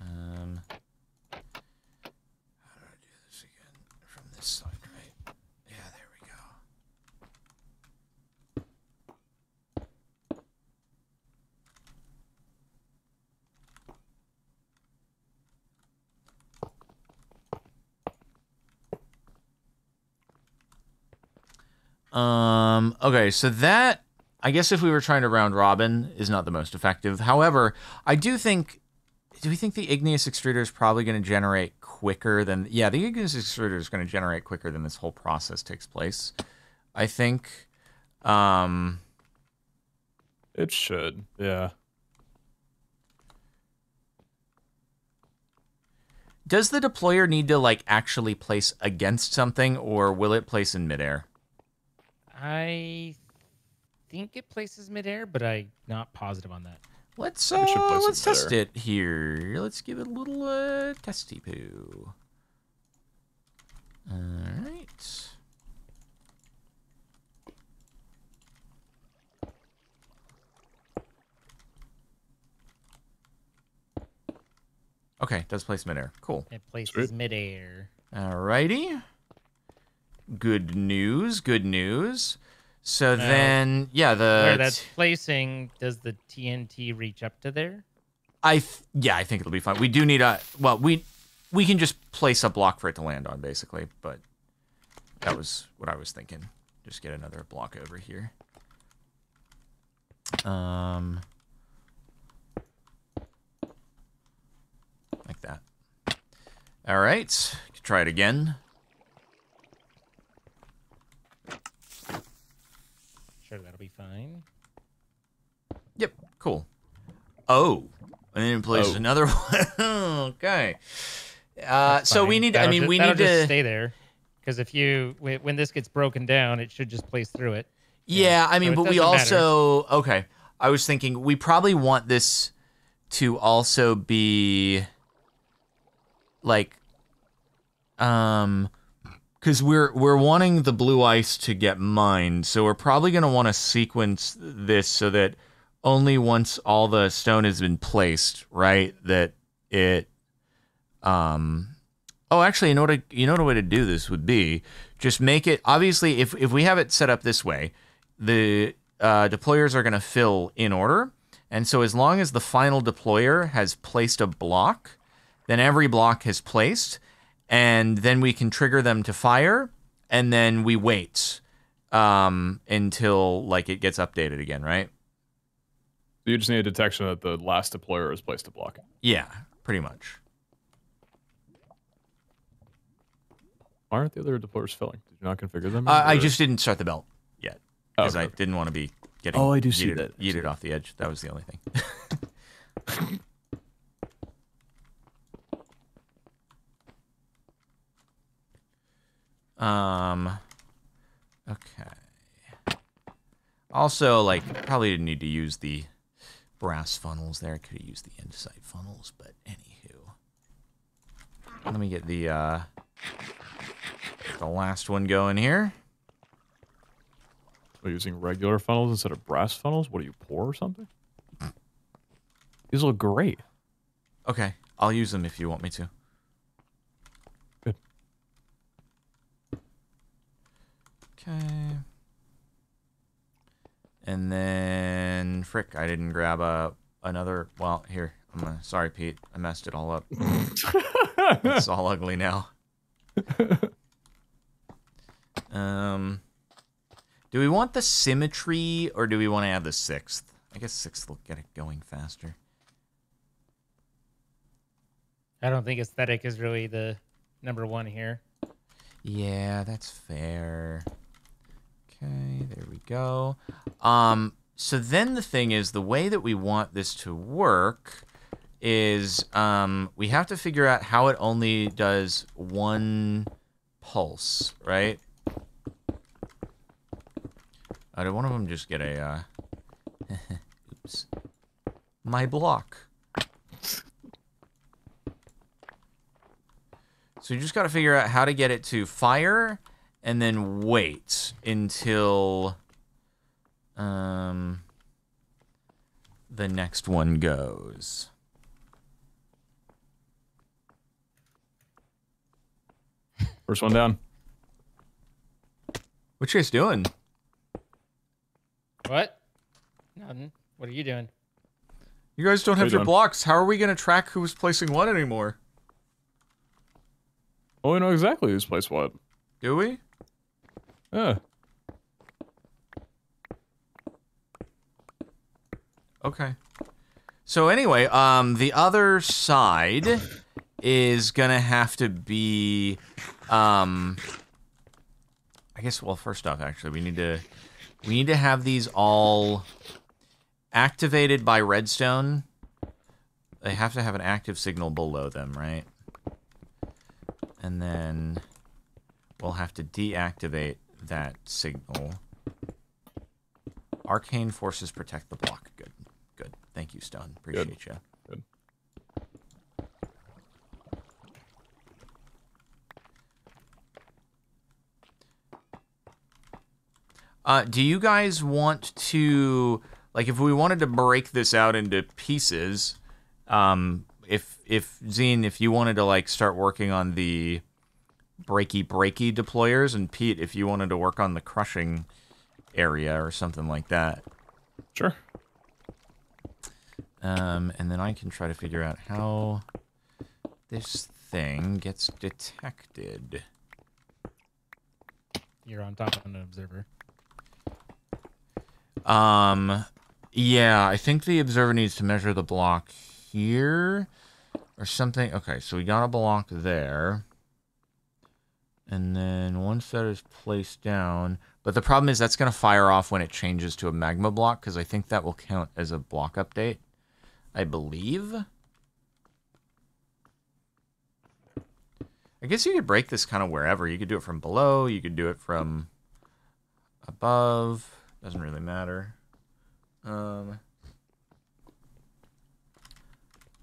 How do I do this again? From this side. Okay, so that, I guess if we were trying to round robin, is not the most effective. However, I do think, do we think the Igneous Extruder is probably going to generate quicker than, yeah, the Igneous Extruder is going to generate quicker than this whole process takes place, I think. It should, yeah. Does the deployer need to, like, actually place against something, or will it place in midair? I think it places midair, but I'm not positive on that. Let's test it here. Let's give it a little testy poo. All right. Okay, it does place midair. Cool. It places midair. All righty. Good news. Good news. So then, yeah, the where that's placing, does the TNT reach up to there? Yeah, I think it'll be fine. We do need a well, we can just place a block for it to land on, basically. But that was what I was thinking. Just get another block over here. Like that. All right, try it again. Sure, that'll be fine. Yep, cool. Oh, and then place another one. Okay. So we need. I mean, we need to stay there, because if you when this gets broken down, it should just place through it. Yeah, I mean, so but we also okay. I was thinking we probably want this to also be. Like, because we're wanting the blue ice to get mined, so we're probably going to want to sequence this so that only once all the stone has been placed, right? That it, oh, actually, you know what a way to do this would be just make it obviously if we have it set up this way, the deployers are going to fill in order, and so as long as the final deployer has placed a block. Then every block is placed, and then we can trigger them to fire, and then we wait until like it gets updated again, right? So you just need a detection that the last deployer has placed a block. Yeah, pretty much. Why aren't the other deployers filling? Did you not configure them? I just didn't start the belt yet because I didn't want to be getting yeeted off the edge. That was the only thing. Okay. Also, like, probably didn't need to use the brass funnels there. I could have used the andesite funnels, but anywho. Let me get the last one going here. We're using regular funnels instead of brass funnels? What, do you pour or something? These look great. Okay, I'll use them if you want me to. Okay. And then, frick, I didn't grab another. Well, here. Sorry, Pete. I messed it all up. It's all ugly now. Do we want the symmetry or do we want to add the sixth? I guess sixth will get it going faster. I don't think aesthetic is really the number one here. Yeah, that's fair. Okay, there we go. So then the thing is, the way that we want this to work is we have to figure out how it only does one pulse, right? Did one of them just get a... oops. My block. So you just got to figure out how to get it to fire and then wait until the next one goes. First one down. What you guys doing? What? Nothing. What are you doing? You guys don't have your blocks. How are we going to track who's placing what anymore? Oh, we know exactly who's placed what. Do we? Yeah. Okay. So anyway, the other side is gonna have to be, I guess, well, first off, actually, we need to have these all activated by redstone. They have to have an active signal below them, right? And then we'll have to deactivate that signal. Arcane forces protect the block. Good, good. Thank you, Stone. Appreciate you. Good. Do you guys want to, like, if we wanted to break this out into pieces? If Zine, if you wanted to like start working on the breaky deployers, and Pete, if you wanted to work on the crushing area or something like that. Sure. And then I can try to figure out how this thing gets detected. You're on top of an observer. Yeah, I think the observer needs to measure the block here or something. Okay, so we got a block there, and then once that is placed down, but the problem is that's going to fire off when it changes to a magma block, because I think that will count as a block update, I believe. I guess you could break this kind of wherever. You could do it from below, you could do it from above, doesn't really matter.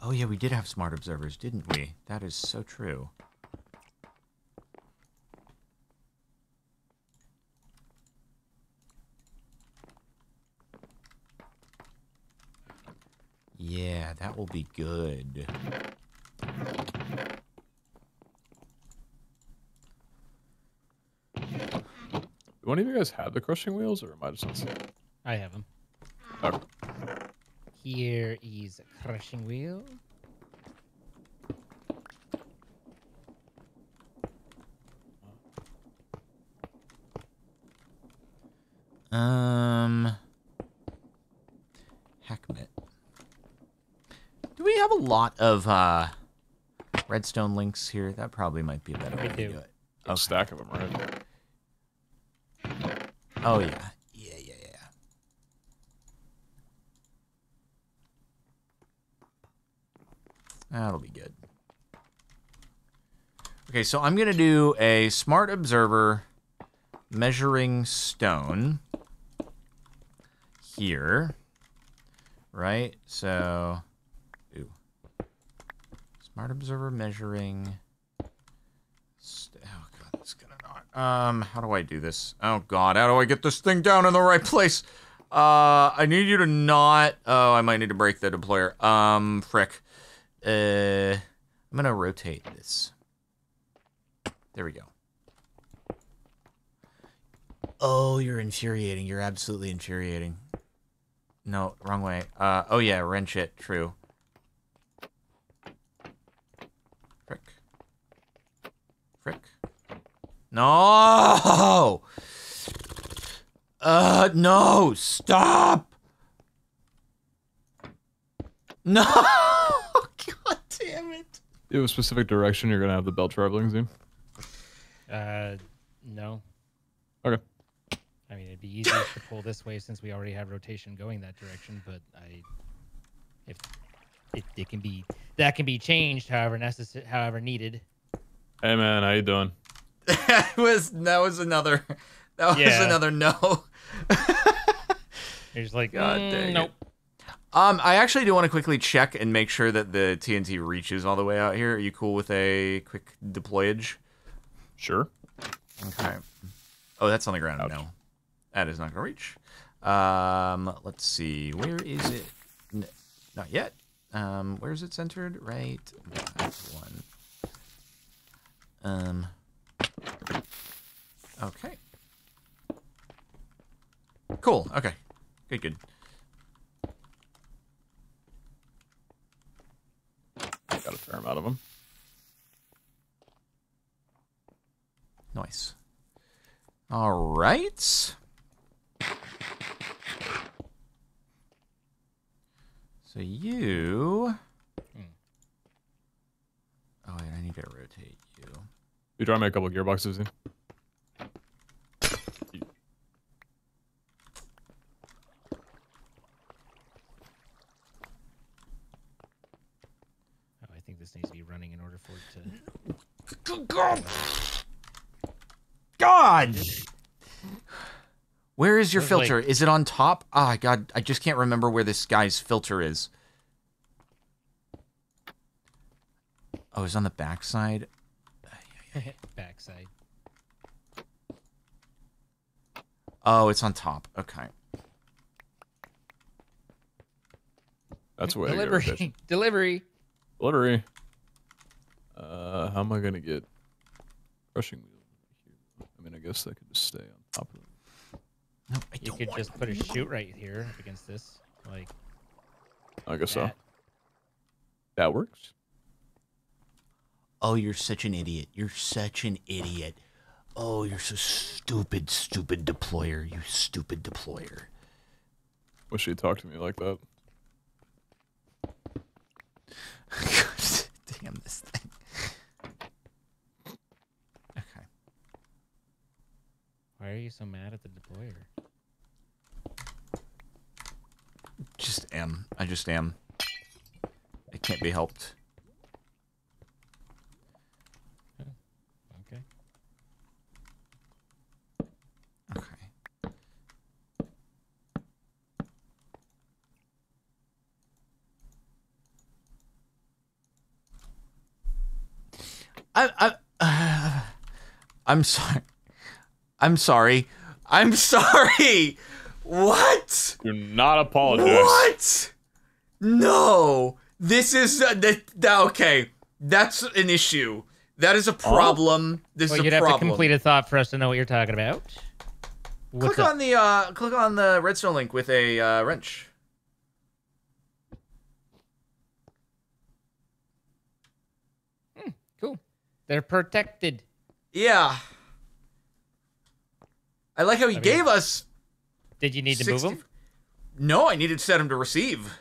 Oh, yeah, we did have smart observers, didn't we? That is so true. Yeah, that will be good. Do one of you guys have the crushing wheels, or am I just not seeing it? I have them. Okay. Here is a crushing wheel. Hackmet. Do we have a lot of redstone links here? That probably might be a better way to do it. A stack of them, right? Oh yeah. That'll be good. Okay, so I'm gonna do a smart observer measuring stone here, right? So, ooh, smart observer measuring. Oh god, that's gonna not. How do I do this? Oh god, how do I get this thing down in the right place? I need you to not. Oh, I might need to break the deployer. Frick. I'm gonna rotate this. There we go. Oh, you're infuriating. You're absolutely infuriating. No, wrong way. Oh yeah, wrench it. True. Frick. Frick. No! No! Stop! No! Damn it. Do you have a specific direction you're going to have the bell traveling, Zoom? No. Okay. I mean, it'd be easier to pull this way since we already have rotation going that direction, but if it can be, that can be changed however necessary, however needed. Hey man, how you doing? that was another no. You're just like, God dang nope. It. I actually do want to quickly check and make sure that the TNT reaches all the way out here. Are you cool with a quick deployage? Sure. Okay. Oh, that's on the ground. Ouch. No. That is not going to reach. Let's see. Where is it? No, not yet. Where is it centered? Right. That one. Okay. Cool. Okay. Good, good. Got a fair amount of them. Nice. All right. So you... Oh, and I need to rotate you. You draw me a couple of gearboxes in. Oh, I think this needs to be running in order for it to... God! God! Where is your filter? Like... Is it on top? Ah, oh, God, I just can't remember where this guy's filter is. Oh, it's on the backside. Backside. Oh, it's on top. Okay. That's where delivery. Delivery. Delivery. How am I gonna get crushing wheels here? I mean, I guess that could just stay on top of it. No, I don't. You could just put a chute right here against this, like. I guess so. That works. Oh, you're such an idiot. You're such an idiot. Oh, you're so stupid, stupid deployer. You stupid deployer. Wish you'd talk to me like that. Damn this thing. Okay. Why are you so mad at the deployer? Just am. I just am. It can't be helped. I'm sorry. I'm sorry. I'm sorry. What? You're not apologizing. What? No. This is okay. That's an issue. That is a problem. Oh. This is a problem. You'd have to complete a thought for us to know what you're talking about. What's click up? On the click on the redstone link with a wrench. They're protected. Yeah. I like how he gave us... Did you need to move him? No, I needed to set him to receive.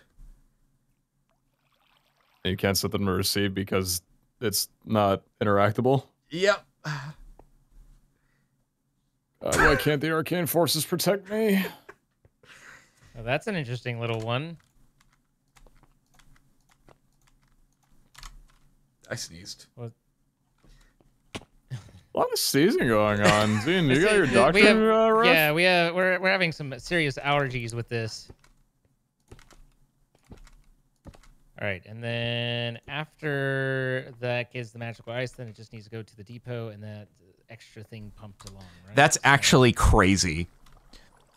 You can't set them to receive because it's not interactable? Yep. Why can't the arcane forces protect me? Well, that's an interesting little one. I sneezed. What? A lot of sneezing going on. Zine, you got your doctor ref? Yeah, we're having some serious allergies with this. All right, and then after that gives the magical ice, then it just needs to go to the depot and that extra thing pumped along, right? That's actually crazy.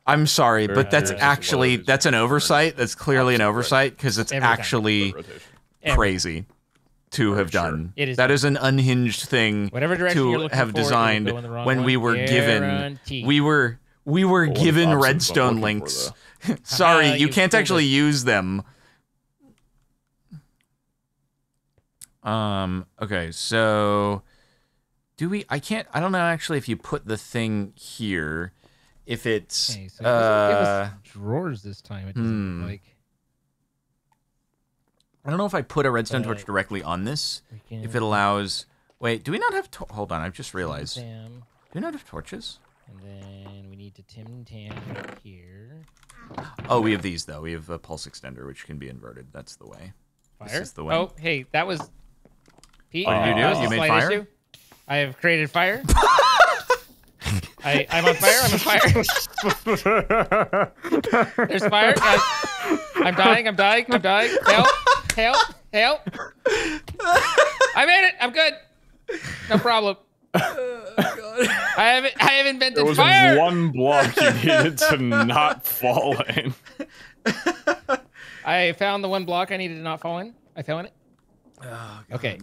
I'm sorry, but that's actually, that's an oversight. That's clearly an oversight because it's actually crazy. To have done. Sure. That is an unhinged thing to have designed when we were given redstone links. Sorry, you can't actually use them. Okay, so do we I don't know actually if you put the thing here if it's okay, so it doesn't give us drawers this time. It doesn't like I don't know if I put a redstone torch directly on this, if it allows... Wait, do we not have... Hold on, I've just realized. Tim-tam. Do we not have torches? And then we need to Tim-Tam here. Oh, we have these, though. We have a pulse extender, which can be inverted. That's the way. Fire? This is the way. Oh, hey, that was... Pete, what did you do? You made fire? Issue. I have created fire. I'm on fire. I'm on fire. There's fire. I'm dying. I'm dying. I'm dying. Help. Help! Help! I made it. I'm good. No problem. God. I have invented fire. There was fire. One block you needed to not fall in. I found the one block I needed to not fall in. I fell in it. Oh, okay.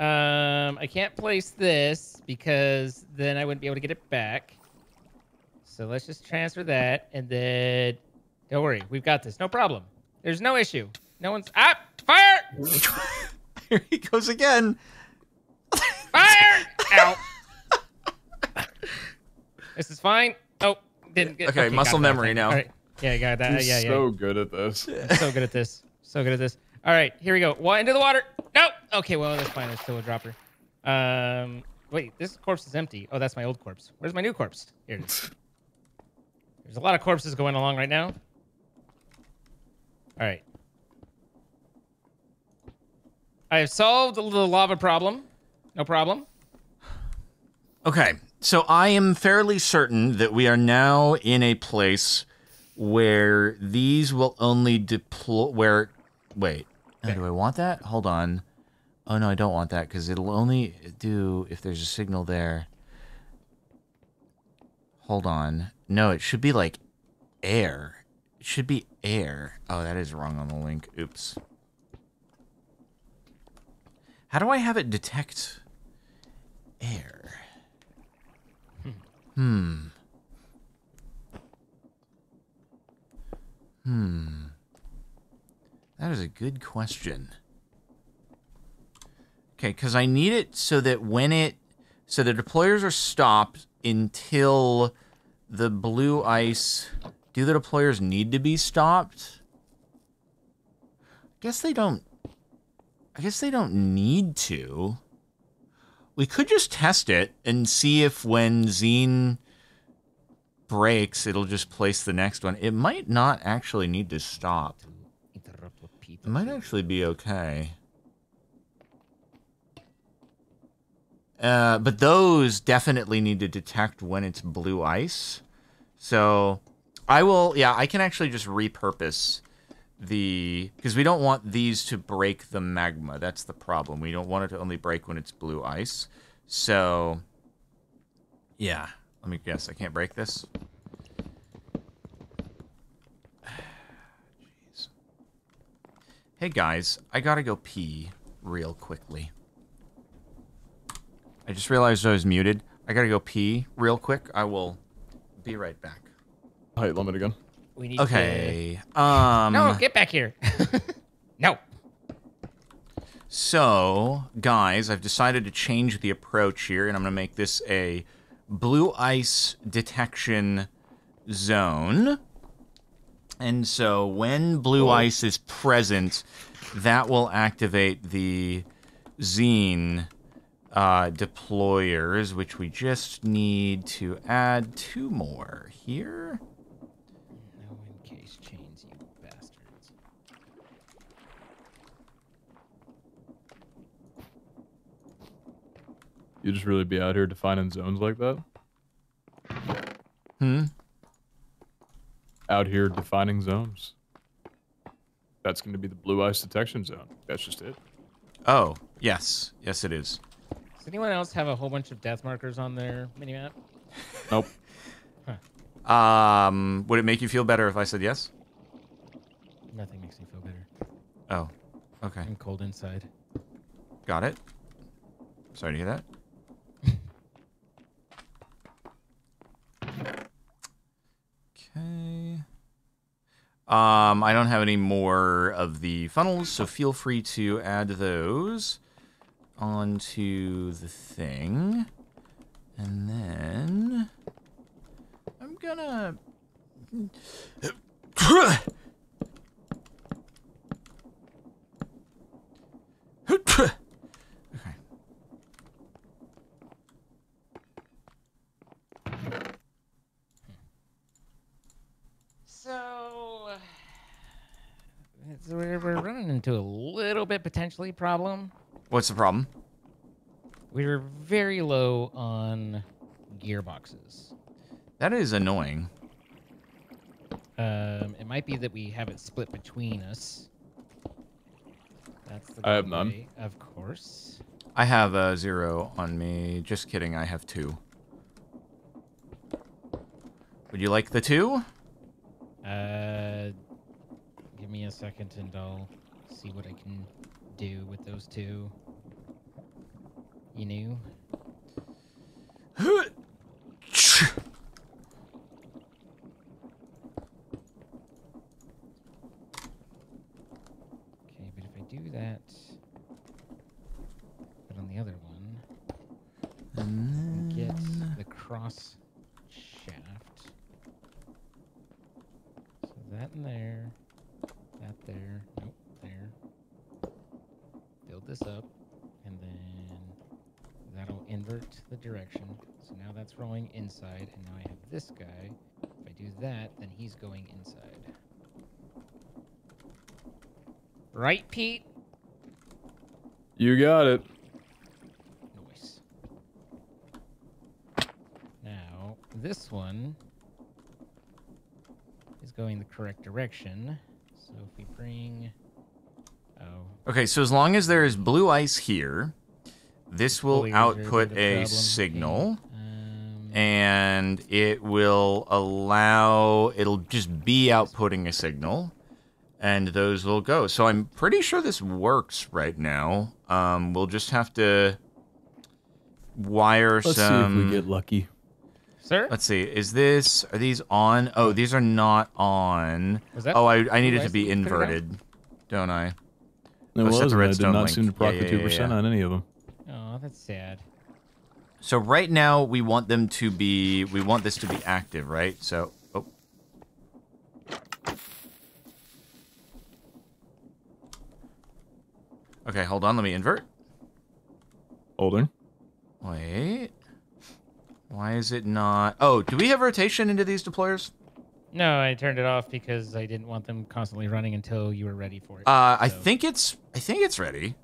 I can't place this because then I wouldn't be able to get it back. So let's just transfer that, and then don't worry, we've got this. No problem. There's no issue. No one's up. Fire! Here he goes again. Fire! Ow! This is fine. Oh, didn't get. Okay, muscle memory now. All right. Yeah, you got that. You're so good at this. So good at this. So good at this. All right, here we go. One into the water. Nope. Okay, well, that's fine. It's still a dropper. Wait, this corpse is empty. Oh, that's my old corpse. Where's my new corpse? Here it is. There's a lot of corpses going along right now. All right. I have solved the lava problem. No problem. Okay, so I am fairly certain that we are now in a place where these will only deploy... Where... Wait. Okay. Do I want that? Hold on. Oh, no, I don't want that, because it'll only do if there's a signal there. Hold on. No, it should be, like, air. It should be air. Oh, that is wrong on the link. Oops. How do I have it detect air? That is a good question. Okay, because I need it so that when it... So the deployers are stopped until the blue ice... Do the deployers need to be stopped? I guess they don't... I guess they don't need to. We could just test it and see if when Zine breaks, it'll just place the next one. It might not actually need to stop. It might actually be okay. But those definitely need to detect when it's blue ice. So I will, yeah, I can actually just repurpose the... Because we don't want these to break the magma. That's the problem. We don't want it to only break when it's blue ice. So, yeah. Let me guess. I can't break this. Jeez. Hey, guys. I gotta go pee real quickly. I just realized I was muted. I gotta go pee real quick. I will be right back. Hey, let me go. We need okay. To... No, get back here. No. So, guys, I've decided to change the approach here, and I'm going to make this a blue ice detection zone. And so when blue ice is present, that will activate the Zine deployers, which we just need to add 2 more here. You just really be out here defining zones like that? Hmm? Out here defining zones. That's going to be the blue ice detection zone. That's just it. Oh, yes. Yes, it is. Does anyone else have a whole bunch of death markers on their minimap? Nope. Huh. Would it make you feel better if I said yes? Nothing makes me feel better. Oh, okay. I'm cold inside. Got it. Sorry to hear that. Okay. I don't have any more of the funnels, so feel free to add those onto the thing. And then I'm gonna... Okay. So we're running into a little bit potentially problem. What's the problem? We're very low on gearboxes. That is annoying. It might be that we have it split between us. That's the I have none. Of course. I have a 0 on me. Just kidding. I have 2. Would you like the 2? Give me a second and I'll see what I can do with those 2. You knew? Okay, but if I do that, but on the other one, and get the cross shaft. in there. That there. Nope. There. Build this up. And then that'll invert the direction. So now that's rolling inside. And now I have this guy. If I do that, then he's going inside. Right, Pete? You got it. Nice. Now, this one is going the correct direction. So if we bring... Oh. Okay, so as long as there is blue ice here, this will output a signal. And it will allow... It'll just be outputting a signal. And those will go. So I'm pretty sure this works right now. We'll just have to wire some... Let's see if we get lucky. Sir? Let's see. Is this... Are these on? Oh, these are not on. Oh, I need it to be inverted. Don't I? No, well, I did not seem to proc the 2% on any of them. Oh, that's sad. So right now, we want them to be... We want this to be active, right? So... Okay, hold on. Let me invert. Holding. Wait. Why is it not? Oh, do we have rotation into these deployers? No, I turned it off because I didn't want them constantly running until you were ready for it. So. I think it's ready.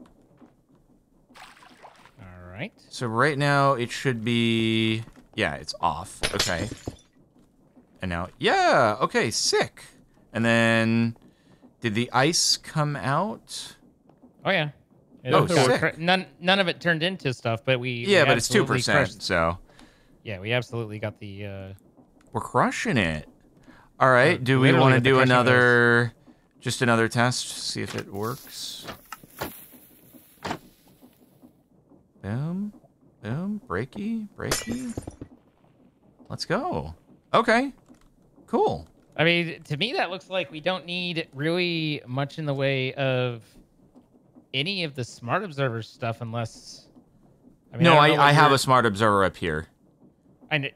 All right. So right now it should be. Yeah, it's off. Okay. And now, yeah. Okay, sick. And then, did the ice come out? Oh yeah, oh, sick. None of it turned into stuff, but we but it's 2%, so yeah, we absolutely got the. We're crushing it. All right, do we want to do another, just another test, see if it works? Boom, boom, breaky, breaky. Let's go. Okay, cool. I mean, to me, that looks like we don't need really much in the way of. Any of the smart observer stuff, unless I mean, no, I have a smart observer up here. And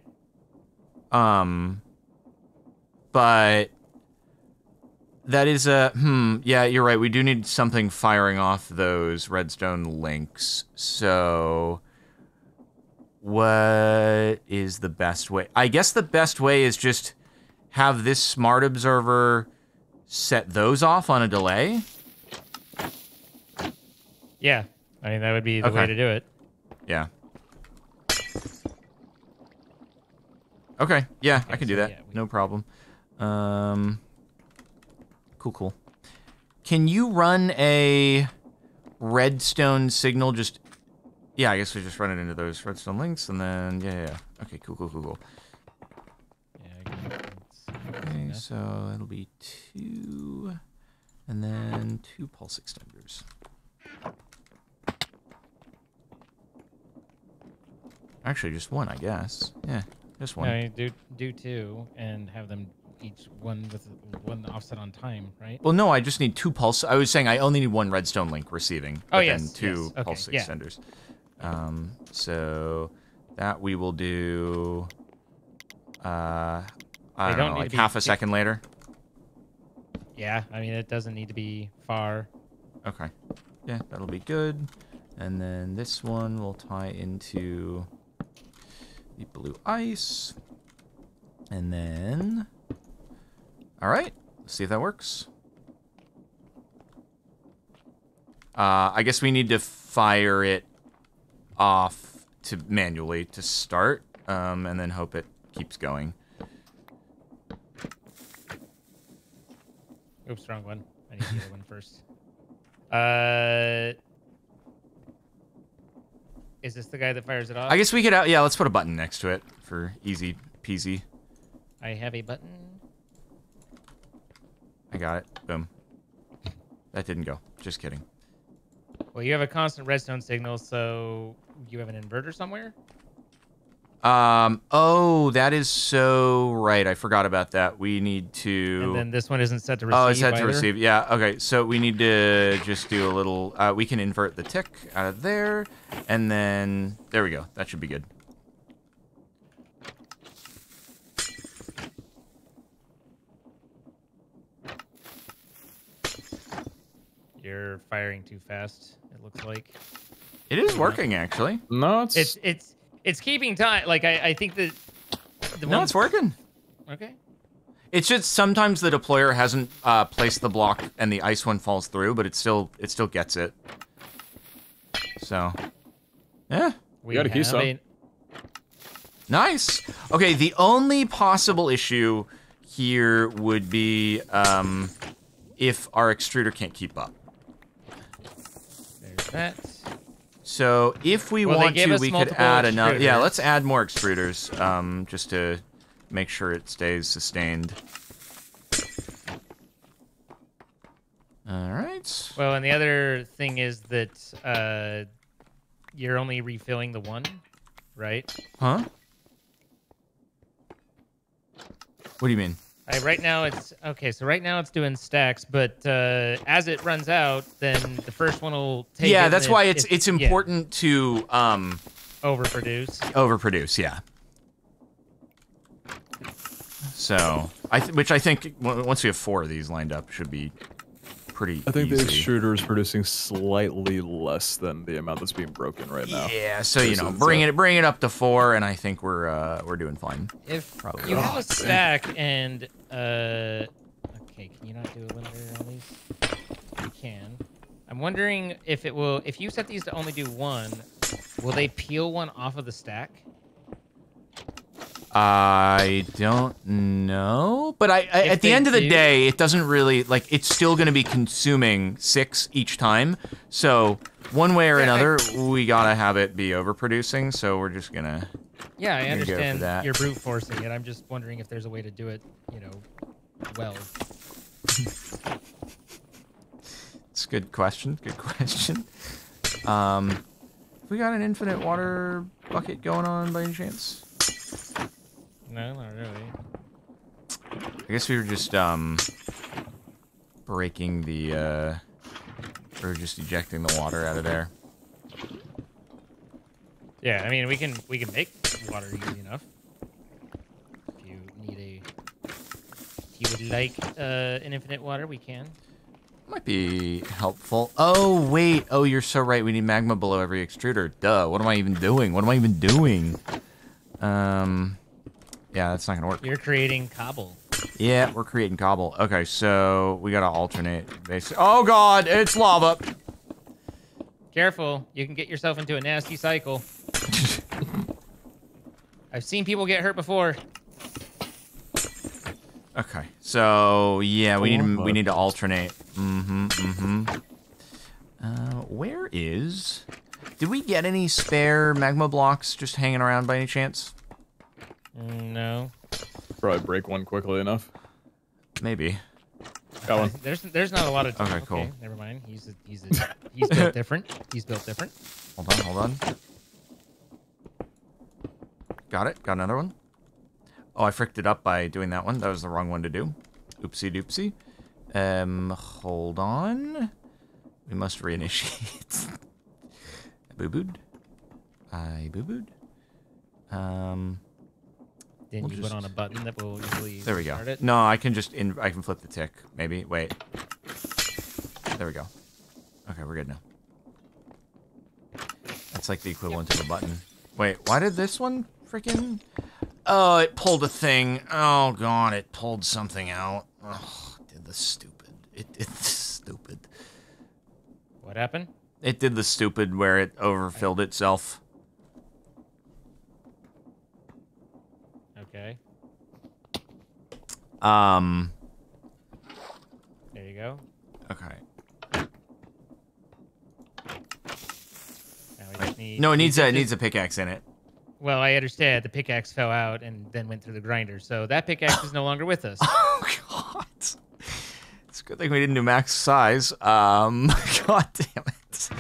but that is a yeah, you're right. We do need something firing off those redstone links. So, what is the best way? I guess the best way is just have this smart observer set those off on a delay. Yeah, I mean, that would be the way to do it. Yeah. Okay, yeah, I can do that. Yeah, no problem. Cool, cool. Can you run a redstone signal just... Yeah, I guess we just run it into those redstone links, and then... Yeah. Okay, cool, cool, cool, cool. Yeah, okay, so it'll be 2... And then 2 pulse extenders. Actually, just 1, I guess. Yeah, just 1. No, do 2 and have them each one with one offset on time, right? Well, no, I just need 2 pulse. I was saying I only need 1 redstone link receiving. Oh, yes. And 2 pulse extenders. So that we will do. I don't know, like half a second later. Yeah, I mean it doesn't need to be far. Okay. Yeah, that'll be good. And then this one will tie into. The blue ice, and then, all right, let's see if that works. I guess we need to fire it off to manually to start, and then hope it keeps going. Oops, wrong one. I need the other one first. Is this the guy that fires it off? I guess we could out. Yeah, let's put a button next to it for easy peasy. I have a button. I got it. Boom. That didn't go. Just kidding. Well, you have a constant redstone signal, so you have an inverter somewhere? Oh, that is so right. I forgot about that. We need to. And then this one isn't set to receive. Oh, it's set to receive. Yeah. Okay. So we need to just do a little. We can invert the tick out of there, and then there we go. That should be good. You're firing too fast, it looks like. It is working, actually. No, it's keeping time. Like, I think that... No, it's working. Okay. It's just sometimes the deployer hasn't placed the block and the ice one falls through, but it still gets it. So, yeah. We got a key sub. Nice. Okay, the only possible issue here would be if our extruder can't keep up. There's that. So if we want to, we could add another. Yeah, let's add more extruders just to make sure it stays sustained. All right. Well, and the other thing is that you're only refilling the one, right? Huh? What do you mean? Right now it's okay. So right now it's doing stacks, but as it runs out, then the first one will take. Yeah, that's why it's important to overproduce. Overproduce, yeah. So which I think once we have four of these lined up, should be pretty. I think easy. The extruder is producing slightly less than the amount that's being broken right now. Yeah, so you know, bring it up to four, and I think we're doing fine. If probably you have a stack and okay, can you not do a limiter on these? You can. I'm wondering if it will. If you set these to only do one, will they peel one off of the stack? I don't know, but I at the end of the day, it doesn't really, like, it's still going to be consuming six each time, so one way or another, we gotta have it be overproducing, so we're just gonna... Yeah, I understand you're brute forcing it, I'm just wondering if there's a way to do it, you know, well. It's a good question, good question. We got an infinite water bucket going on by any chance? No, not really. I guess we were just, breaking the, or just ejecting the water out of there. Yeah, I mean, we can make water easy enough. If you need a... If you would like, an infinite water, we can. Might be helpful. Oh, wait. Oh, you're so right. We need magma below every extruder. Duh. What am I even doing? What am I even doing? Yeah, that's not gonna work. You're creating cobble. Yeah, we're creating cobble. Okay, so we gotta alternate basically. Oh god, it's lava. Careful, you can get yourself into a nasty cycle. I've seen people get hurt before. Okay, so yeah, we need to alternate. Where is? Did we get any spare magma blocks just hanging around by any chance? No. Probably break one quickly enough. Maybe. Got one. There's not a lot of. Okay, cool. Okay, never mind. He's built different. He's built different. Hold on. Got it. Got another one. Oh, I fricked it up by doing that one. That was the wrong one to do. Oopsie doopsie. Hold on. We must reinitiate. I boo booed. Then we'll put on a button that will usually there we go. Start it. No, I can just I can flip the tick. Maybe wait. There we go. Okay, we're good now. That's like the equivalent of a button. Wait, why did this one freaking? Oh, it pulled a thing. Oh god, it pulled something out. Oh, it did the stupid. It's stupid. What happened? It did the stupid where it overfilled itself. Okay. There you go. Okay. Now we no, it needs a pickaxe in it. Well, I understand. The pickaxe fell out and then went through the grinder, so that pickaxe is no longer with us. Oh god! It's a good thing we didn't do max size. God damn it!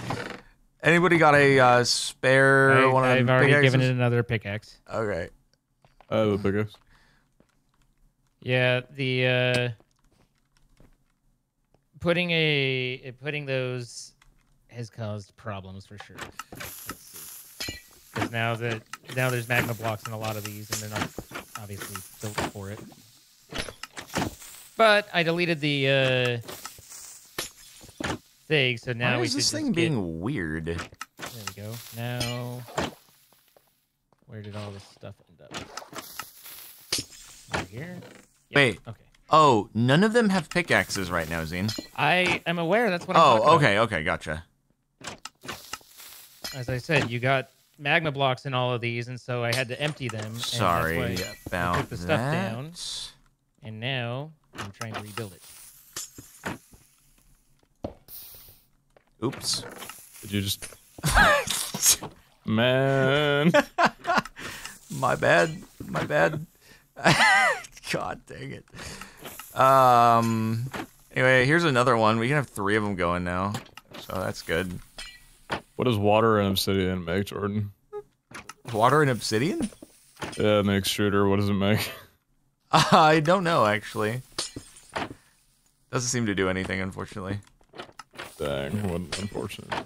Anybody got a spare one of the pickaxes? I've already given it another pickaxe. Okay. The pickaxe. Yeah, the putting those has caused problems for sure. Because now there's magma blocks in a lot of these, and they're not obviously built for it. But I deleted the thing. So now we should just get... Why is this thing being weird? There we go. Now, where did all this stuff end up? Right here. Yep. Wait. Okay. Oh, none of them have pickaxes right now, Zine. I am aware. That's what I'm talking about. Okay. Gotcha. As I said, you got magma blocks in all of these, and so I had to empty them. Sorry and that's why about I took the stuff down. And now I'm trying to rebuild it. Oops. Did you just... Man. My bad. My bad. God dang it. Anyway, here's another one. We can have three of them going now. So that's good. What does water and obsidian make, Jordan? Water and obsidian? Yeah, an extruder. What does it make? I don't know, actually. Doesn't seem to do anything, unfortunately. Dang, what an unfortunate thing.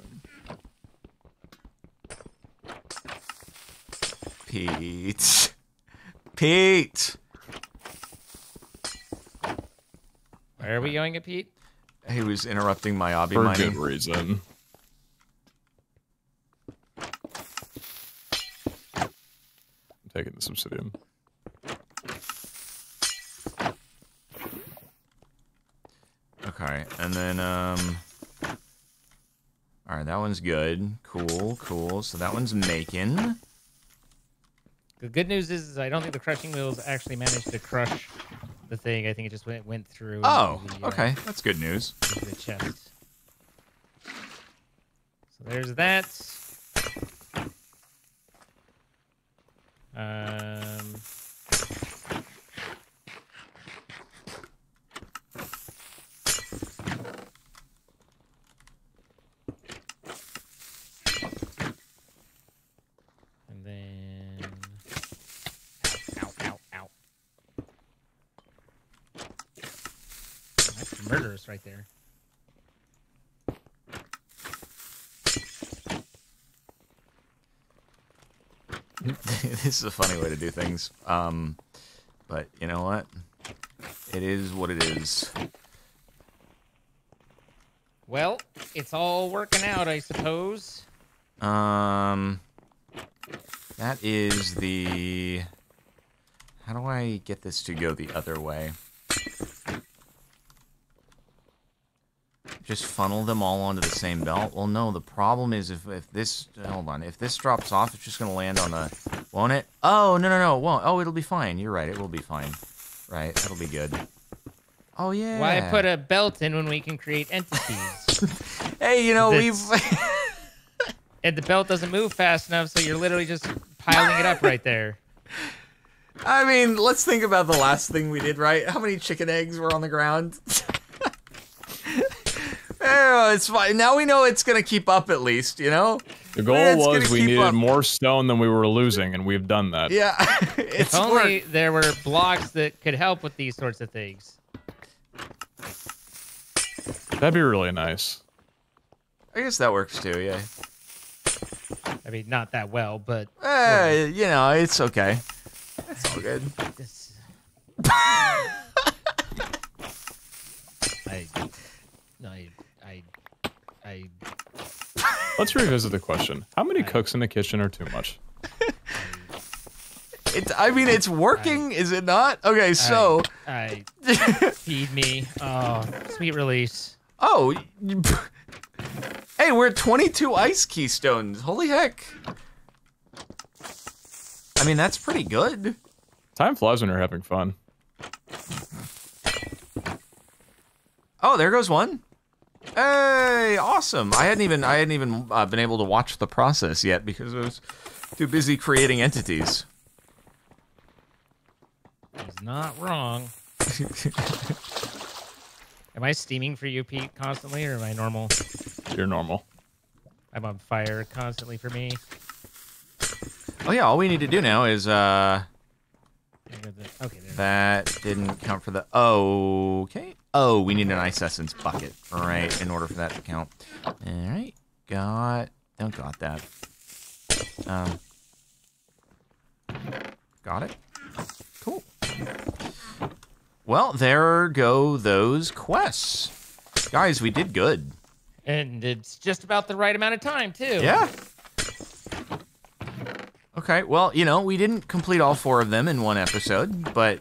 Pete. Pete! Where are we going at, Pete? He was interrupting my obby mining. For good reason. Taking this obsidian. Okay, and then, alright, that one's good. Cool, cool. So that one's making. The good news is I don't think the crushing wheels actually managed to crush the thing. I think it just went through. Oh, the, okay. That's good news. The chest. So there's that. And then ow. That's murderous right there. This is a funny way to do things, but you know what? It is what it is. Well, it's all working out, I suppose. That is the... How do I get this to go the other way? Just funnel them all onto the same belt? Well, no, the problem is if this... Hold on. If this drops off, it's just going to land on the... Won't it? Oh, no, it won't. Oh, it'll be fine. You're right. It will be fine. Right. That'll be good. Oh, yeah. Why put a belt in when we can create entities? Hey, you know, we've... And the belt doesn't move fast enough, so you're literally just piling it up right there. I mean, let's think about the last thing we did, right? How many chicken eggs were on the ground? Oh, it's fine. Now we know it's going to keep up at least, you know? The goal was we needed more stone than we were losing, and we've done that. Yeah. If only there were blocks that could help with these sorts of things. That'd be really nice. I guess that works too, yeah. I mean, not that well, but... Hey, you know, it's okay. It's all good. Let's revisit the question. How many cooks in the kitchen are too much? I mean, it's working, is it not? Okay, so... Feed me. Oh, sweet release. Oh, hey, we're at 22 ice keystones. Holy heck. I mean, that's pretty good. Time flies when you're having fun. Oh, there goes one. Hey, awesome. I hadn't even been able to watch the process yet because I was too busy creating entities. He's not wrong. Am I steaming for you, Pete, constantly, or am I normal? You're normal. I'm on fire constantly for me. Oh yeah, all we need to do now is okay, that didn't count for the okay. Oh, we need an ice essence bucket, right? In order for that to count. All right, got that. Got it. Cool. Well, there go those quests, guys. We did good. And it's just about the right amount of time, too. Yeah. Okay, well, you know, we didn't complete all four of them in one episode, but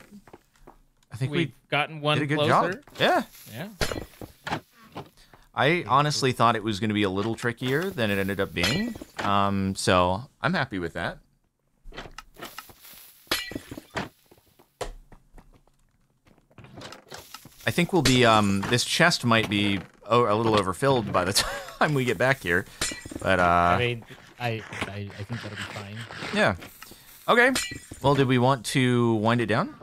I think we've gotten one did a good closer. Job. Yeah. Yeah. I honestly thought it was going to be a little trickier than it ended up being, so I'm happy with that. I think we'll be, this chest might be a little overfilled by the time we get back here, but, I mean, I think that'll be fine. Yeah. Okay. Well, did we want to wind it down?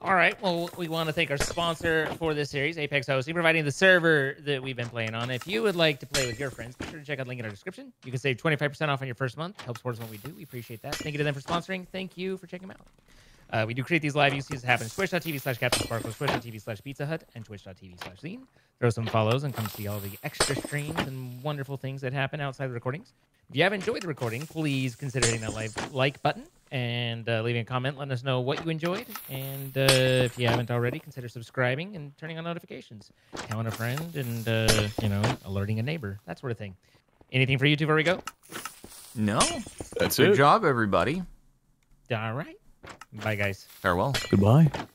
All right. Well, we want to thank our sponsor for this series, Apex Hosting, providing the server that we've been playing on. If you would like to play with your friends, be sure to check out the link in our description. You can save 25% off on your first month. Helps support us when we do. We appreciate that. Thank you to them for sponsoring. Thank you for checking them out. We do create these live. You see this happen. Twitch.tv/CaptainSparklez, Twitch.tv/PizzaHut, and Twitch.tv/Zine. Throw some follows and come see all the extra streams and wonderful things that happen outside the recordings. If you have enjoyed the recording, please consider hitting that like button and leaving a comment, letting us know what you enjoyed. And if you haven't already, consider subscribing and turning on notifications, telling a friend, and you know, alerting a neighbor, that sort of thing. Anything for you two before we go? No, that's it. Good job, everybody. All right. Bye, guys. Farewell. Goodbye.